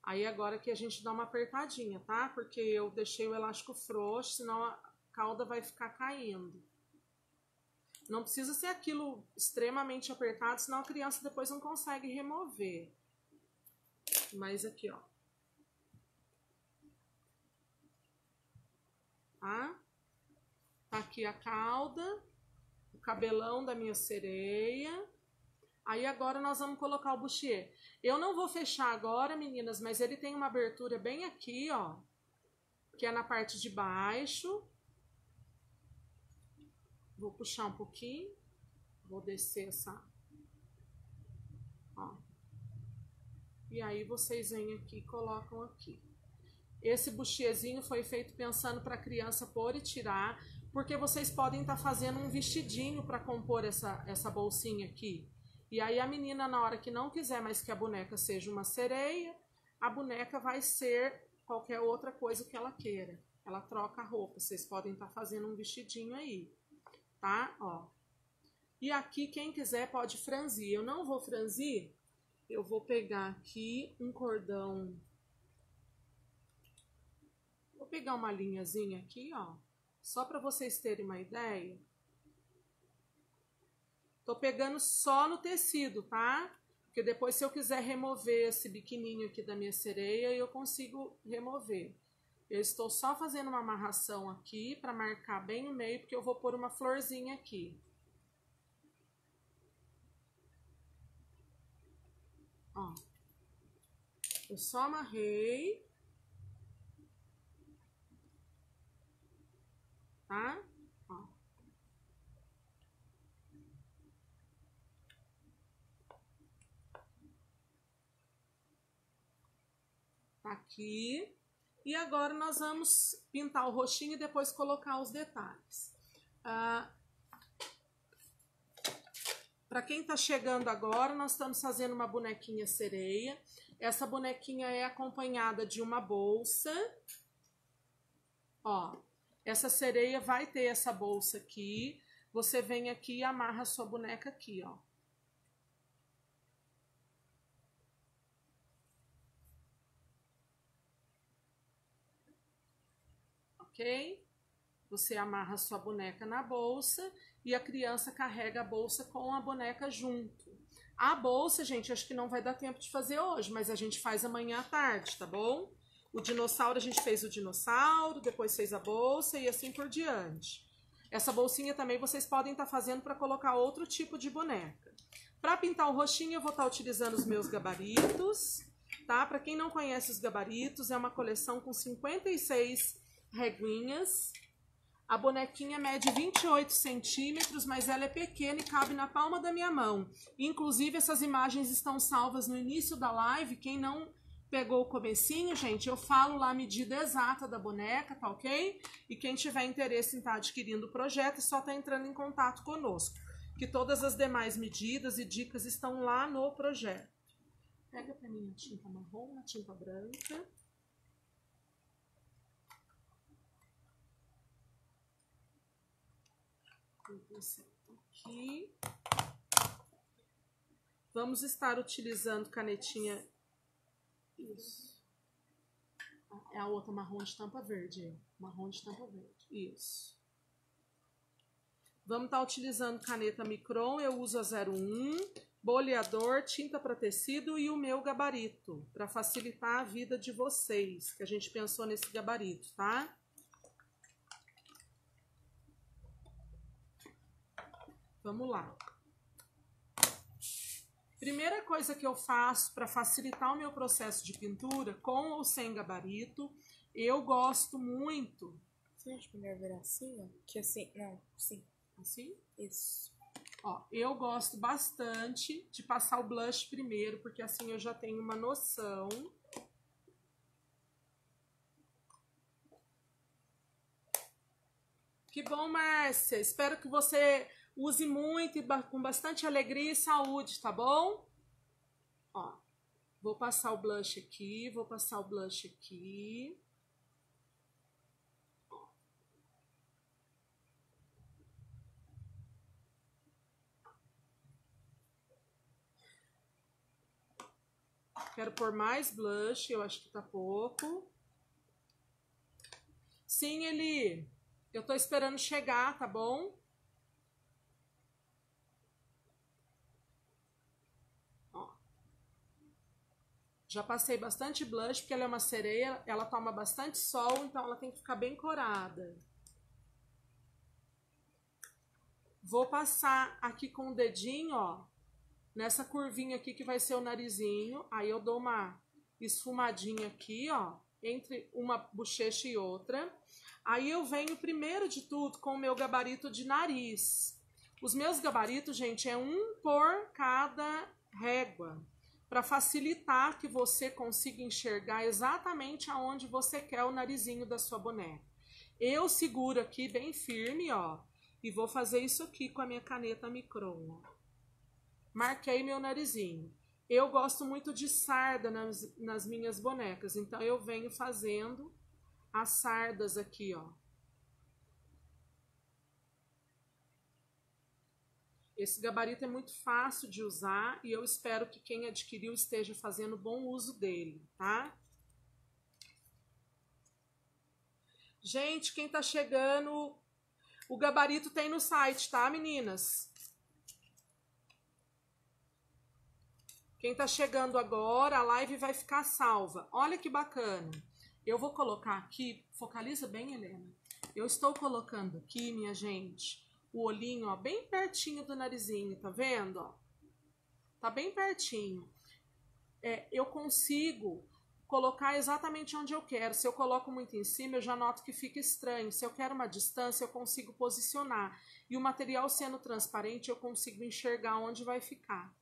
Aí agora que a gente dá uma apertadinha, tá? Porque eu deixei o elástico frouxo, senão a cauda vai ficar caindo. Não precisa ser aquilo extremamente apertado, senão a criança depois não consegue remover. Mas aqui, ó. Tá? Tá aqui a cauda, o cabelão da minha sereia. Aí agora nós vamos colocar o bustier. Eu não vou fechar agora, meninas, mas ele tem uma abertura bem aqui, ó. Que é na parte de baixo. Vou puxar um pouquinho. Vou descer essa... Ó. E aí vocês vêm aqui e colocam aqui. Esse bustierzinho foi feito pensando para a criança pôr e tirar. Porque vocês podem estar fazendo um vestidinho para compor essa bolsinha aqui. E aí a menina, na hora que não quiser mais que a boneca seja uma sereia, a boneca vai ser qualquer outra coisa que ela queira. Ela troca a roupa. Vocês podem estar fazendo um vestidinho aí, tá? Ó. E aqui, quem quiser pode franzir. Eu não vou franzir. Eu vou pegar aqui um cordão. Vou pegar uma linhazinha aqui, ó. Só para vocês terem uma ideia. Tô pegando só no tecido, tá? Porque depois se eu quiser remover esse biquininho aqui da minha sereia, eu consigo remover. Eu estou só fazendo uma amarração aqui para marcar bem o meio, porque eu vou pôr uma florzinha aqui. Ó. Eu só amarrei. Tá? Aqui. E agora nós vamos pintar o roxinho e depois colocar os detalhes. Para quem tá chegando agora, nós estamos fazendo uma bonequinha sereia. Essa bonequinha é acompanhada de uma bolsa. Ó, essa sereia vai ter essa bolsa aqui. Você vem aqui e amarra a sua boneca aqui, ó. Ok? Você amarra a sua boneca na bolsa e a criança carrega a bolsa com a boneca junto. A bolsa, gente, acho que não vai dar tempo de fazer hoje, mas a gente faz amanhã à tarde, tá bom? O dinossauro, a gente fez o dinossauro, depois fez a bolsa e assim por diante. Essa bolsinha também vocês podem estar fazendo para colocar outro tipo de boneca. Para pintar o roxinho, eu vou estar utilizando os meus gabaritos, tá? Para quem não conhece os gabaritos, é uma coleção com 56 reguinhas. A bonequinha mede 28 centímetros, mas ela é pequena e cabe na palma da minha mão. Inclusive, essas imagens estão salvas no início da live. Quem não pegou o comecinho, gente, eu falo lá a medida exata da boneca, tá ok? E quem tiver interesse em estar adquirindo o projeto, é só tá entrando em contato conosco. que todas as demais medidas e dicas estão lá no projeto. Pega para mim a tinta marrom, a tinta branca. Aqui. Vamos estar utilizando canetinha. Isso. É a outra marrom de tampa verde. Marrom de tampa verde. Isso. Vamos estar utilizando caneta Micron. Eu uso a 01. Boleador, tinta para tecido e o meu gabarito. Para facilitar a vida de vocês. Que a gente pensou nesse gabarito, tá? Vamos lá. Primeira coisa que eu faço para facilitar o meu processo de pintura, com ou sem gabarito, eu gosto muito... Você acha melhor ver assim, ó? Que assim, não, assim. Assim? Isso. Ó, eu gosto bastante de passar o blush primeiro, porque assim eu já tenho uma noção... Que bom, Márcia! Espero que você... Use muito e com bastante alegria e saúde, tá bom? Ó, vou passar o blush aqui, vou passar o blush aqui. Quero pôr mais blush, eu acho que tá pouco. Sim, Eli, eu tô esperando chegar, tá bom? Já passei bastante blush, porque ela é uma sereia, ela toma bastante sol, então ela tem que ficar bem corada. Vou passar aqui com o dedinho, ó, nessa curvinha aqui que vai ser o narizinho. Aí eu dou uma esfumadinha aqui, ó, entre uma bochecha e outra. Aí eu venho primeiro de tudo com o meu gabarito de nariz. Os meus gabaritos, gente, é um por cada régua. Para facilitar que você consiga enxergar exatamente aonde você quer o narizinho da sua boneca. Eu seguro aqui bem firme, ó, e vou fazer isso aqui com a minha caneta Micron. Marquei meu narizinho. Eu gosto muito de sarda nas minhas bonecas, então eu venho fazendo as sardas aqui, ó. Esse gabarito é muito fácil de usar e eu espero que quem adquiriu esteja fazendo bom uso dele, tá? Gente, quem tá chegando, o gabarito tem no site, tá, meninas? Quem tá chegando agora, a live vai ficar salva. Olha que bacana. Eu vou colocar aqui, focaliza bem, Helena. Eu estou colocando aqui, minha gente... O olhinho, ó, bem pertinho do narizinho, tá vendo? Ó? Tá bem pertinho. É, eu consigo colocar exatamente onde eu quero. Se eu coloco muito em cima, eu já noto que fica estranho. Se eu quero uma distância, eu consigo posicionar. E o material sendo transparente, eu consigo enxergar onde vai ficar.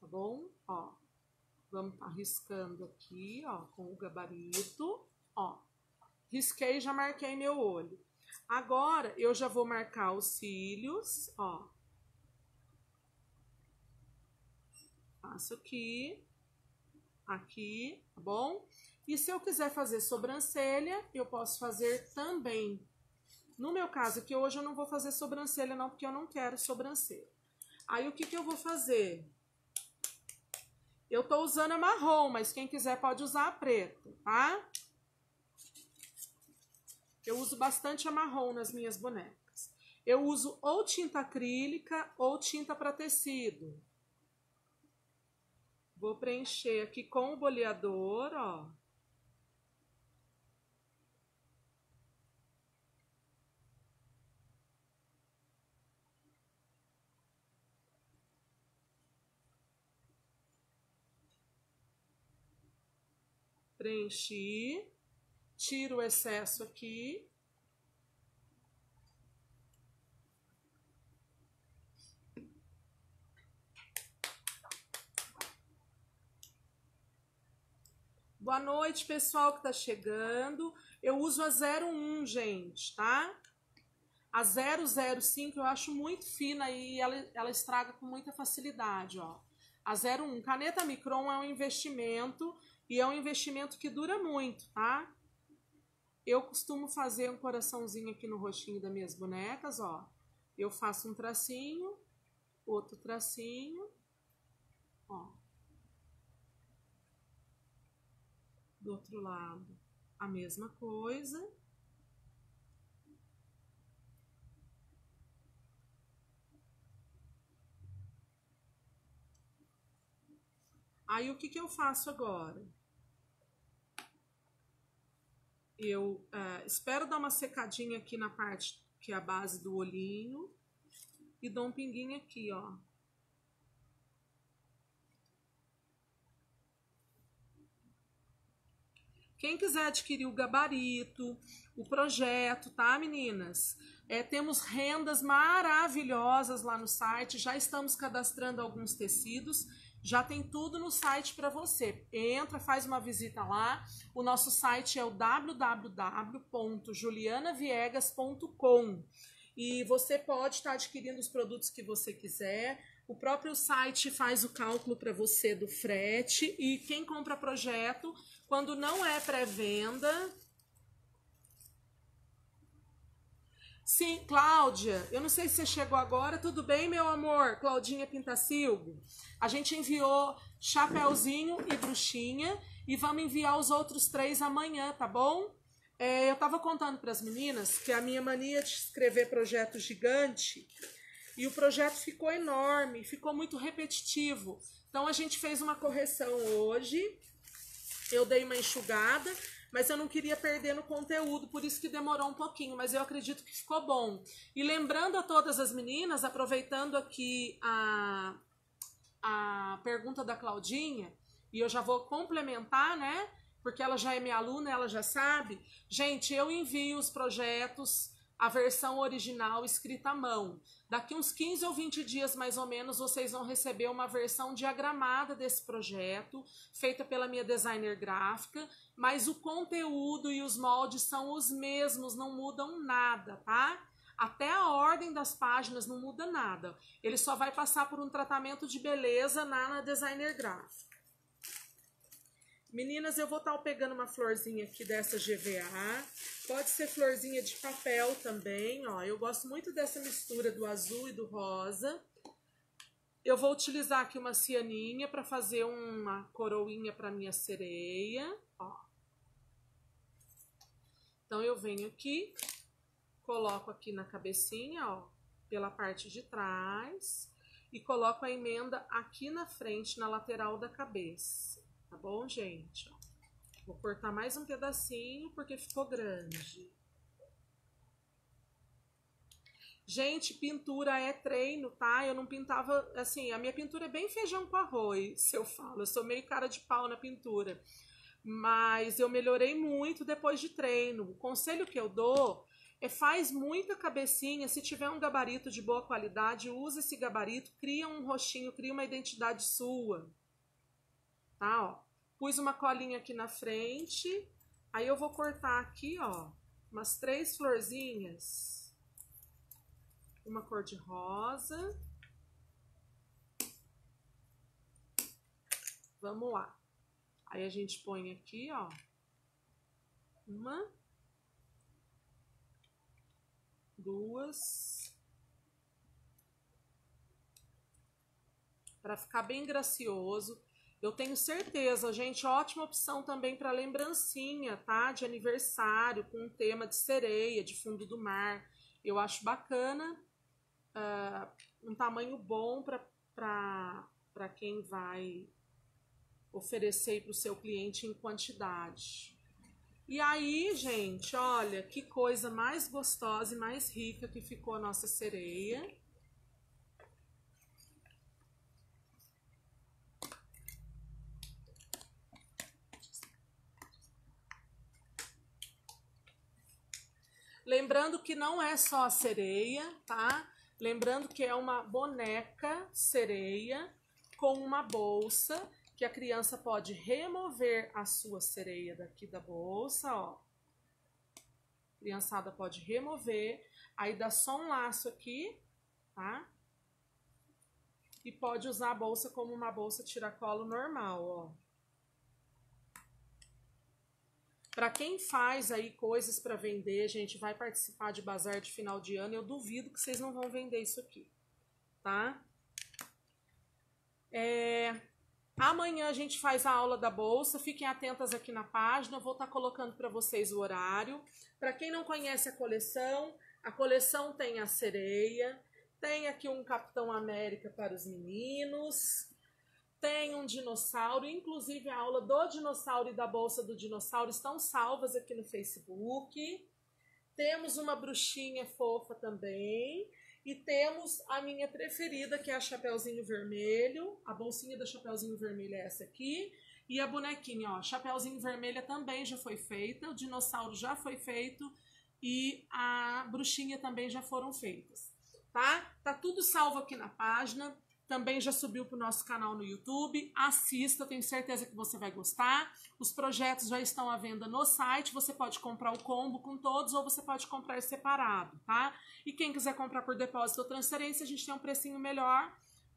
Tá bom? Ó, vamos arriscando aqui, ó, com o gabarito. Ó, risquei e já marquei meu olho. Agora, eu já vou marcar os cílios, ó. Faço aqui, aqui, tá bom? E se eu quiser fazer sobrancelha, eu posso fazer também. No meu caso aqui, hoje eu não vou fazer sobrancelha não, porque eu não quero sobrancelha. Aí, o que que eu vou fazer? Eu tô usando a marrom, mas quem quiser pode usar a preta, tá? Eu uso bastante a marrom nas minhas bonecas. Eu uso ou tinta acrílica ou tinta para tecido. Vou preencher aqui com o boleador, ó. Preenchi. Tiro o excesso aqui. Boa noite, pessoal que tá chegando. Eu uso a 01, gente, tá? A 005 eu acho muito fina e ela estraga com muita facilidade, ó. A 01, caneta Micron é um investimento e é um investimento que dura muito, tá? Eu costumo fazer um coraçãozinho aqui no rostinho das minhas bonecas, ó. Eu faço um tracinho, outro tracinho, ó. Do outro lado, a mesma coisa. Aí, o que que eu faço agora? Eu espero dar uma secadinha aqui na parte que é a base do olhinho e dou um pinguinho aqui, ó. Quem quiser adquirir o gabarito, o projeto, tá, meninas? Temos rendas maravilhosas lá no site, já estamos cadastrando alguns tecidos. Já tem tudo no site para você. Entra, faz uma visita lá. O nosso site é o www.julianaviegas.com e você pode estar adquirindo os produtos que você quiser. O próprio site faz o cálculo para você do frete e quem compra projeto, quando não é pré-venda... Sim, Cláudia, eu não sei se você chegou agora, tudo bem, meu amor? Claudinha Pintacilgo, a gente enviou Chapeuzinho e Bruxinha e vamos enviar os outros três amanhã, tá bom? Eu tava contando para as meninas que a minha mania de escrever projeto gigante e o projeto ficou enorme, ficou muito repetitivo. Então a gente fez uma correção hoje, eu dei uma enxugada... Mas eu não queria perder no conteúdo, por isso que demorou um pouquinho, mas eu acredito que ficou bom. E lembrando a todas as meninas, aproveitando aqui a pergunta da Claudinha, e eu já vou complementar, né? Porque ela já é minha aluna, ela já sabe. Gente, eu envio os projetos, a versão original escrita à mão. Daqui uns 15 ou 20 dias, mais ou menos, vocês vão receber uma versão diagramada desse projeto, feita pela minha designer gráfica, mas o conteúdo e os moldes são os mesmos, não mudam nada, tá? Até a ordem das páginas não muda nada. Ele só vai passar por um tratamento de beleza na designer gráfica. Meninas, eu vou estar pegando uma florzinha aqui dessa GVA, pode ser florzinha de papel também, ó. Eu gosto muito dessa mistura do azul e do rosa. Eu vou utilizar aqui uma cianinha para fazer uma coroinha para minha sereia, ó. Então eu venho aqui, coloco aqui na cabecinha, ó, pela parte de trás e coloco a emenda aqui na frente, na lateral da cabeça. Tá bom, gente? Vou cortar mais um pedacinho porque ficou grande. Gente, pintura é treino, tá? Eu não pintava, assim, a minha pintura é bem feijão com arroz, eu falo. Eu sou meio cara de pau na pintura. Mas eu melhorei muito depois de treino. O conselho que eu dou é faz muita cabecinha. Se tiver um gabarito de boa qualidade, usa esse gabarito, cria um rostinho, cria uma identidade sua. Tá, ó, pus uma colinha aqui na frente, aí eu vou cortar aqui, ó, umas 3 florzinhas, uma cor de rosa. Vamos lá. Aí a gente põe aqui, ó, uma, 2, pra ficar bem gracioso. Eu tenho certeza, gente, ótima opção também para lembrancinha, tá? De aniversário, com um tema de sereia, de fundo do mar. Eu acho bacana, um tamanho bom para quem vai oferecer para o seu cliente em quantidade. E aí, gente, olha que coisa mais gostosa e mais rica que ficou a nossa sereia. Lembrando que não é só a sereia, tá? Lembrando que é uma boneca sereia com uma bolsa que a criança pode remover a sua sereia daqui da bolsa, ó. Criançada pode remover, aí dá só um laço aqui, tá? E pode usar a bolsa como uma bolsa tiracolo normal, ó. Para quem faz aí coisas para vender, gente, vai participar de bazar de final de ano, eu duvido que vocês não vão vender isso aqui, tá? Amanhã a gente faz a aula da bolsa, fiquem atentas aqui na página, eu vou estar colocando para vocês o horário. Para quem não conhece a coleção tem a sereia, tem aqui um Capitão América para os meninos... Tem um dinossauro, inclusive a aula do dinossauro e da bolsa do dinossauro estão salvas aqui no Facebook. Temos uma bruxinha fofa também. E temos a minha preferida, que é a Chapeuzinho Vermelho. A bolsinha da Chapeuzinho Vermelho é essa aqui. E a bonequinha, ó, Chapeuzinho Vermelha também já foi feita. O dinossauro já foi feito. E a bruxinha também já foram feitas, tá? Tá tudo salvo aqui na página. Também já subiu para o nosso canal no YouTube, assista, tenho certeza que você vai gostar. Os projetos já estão à venda no site, você pode comprar o combo com todos ou você pode comprar separado, tá? E quem quiser comprar por depósito ou transferência, a gente tem um precinho melhor,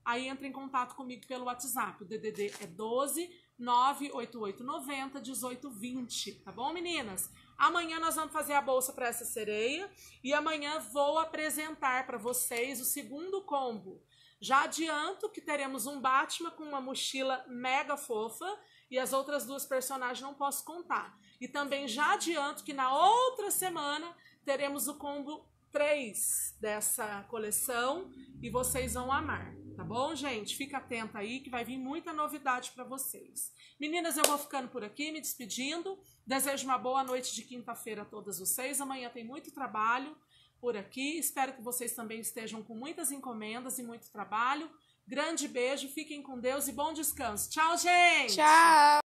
aí entra em contato comigo pelo WhatsApp. O DDD é 12 98890 1820, tá bom, meninas? Amanhã nós vamos fazer a bolsa para essa sereia e amanhã vou apresentar para vocês o segundo combo. Já adianto que teremos um Batman com uma mochila mega fofa e as outras duas personagens não posso contar. E também já adianto que na outra semana teremos o combo 3 dessa coleção e vocês vão amar, tá bom, gente? Fica atenta aí que vai vir muita novidade para vocês. Meninas, eu vou ficando por aqui, me despedindo. Desejo uma boa noite de quinta-feira a todas vocês. Amanhã tem muito trabalho por aqui. Espero que vocês também estejam com muitas encomendas e muito trabalho. Grande beijo, fiquem com Deus e bom descanso. Tchau, gente! Tchau!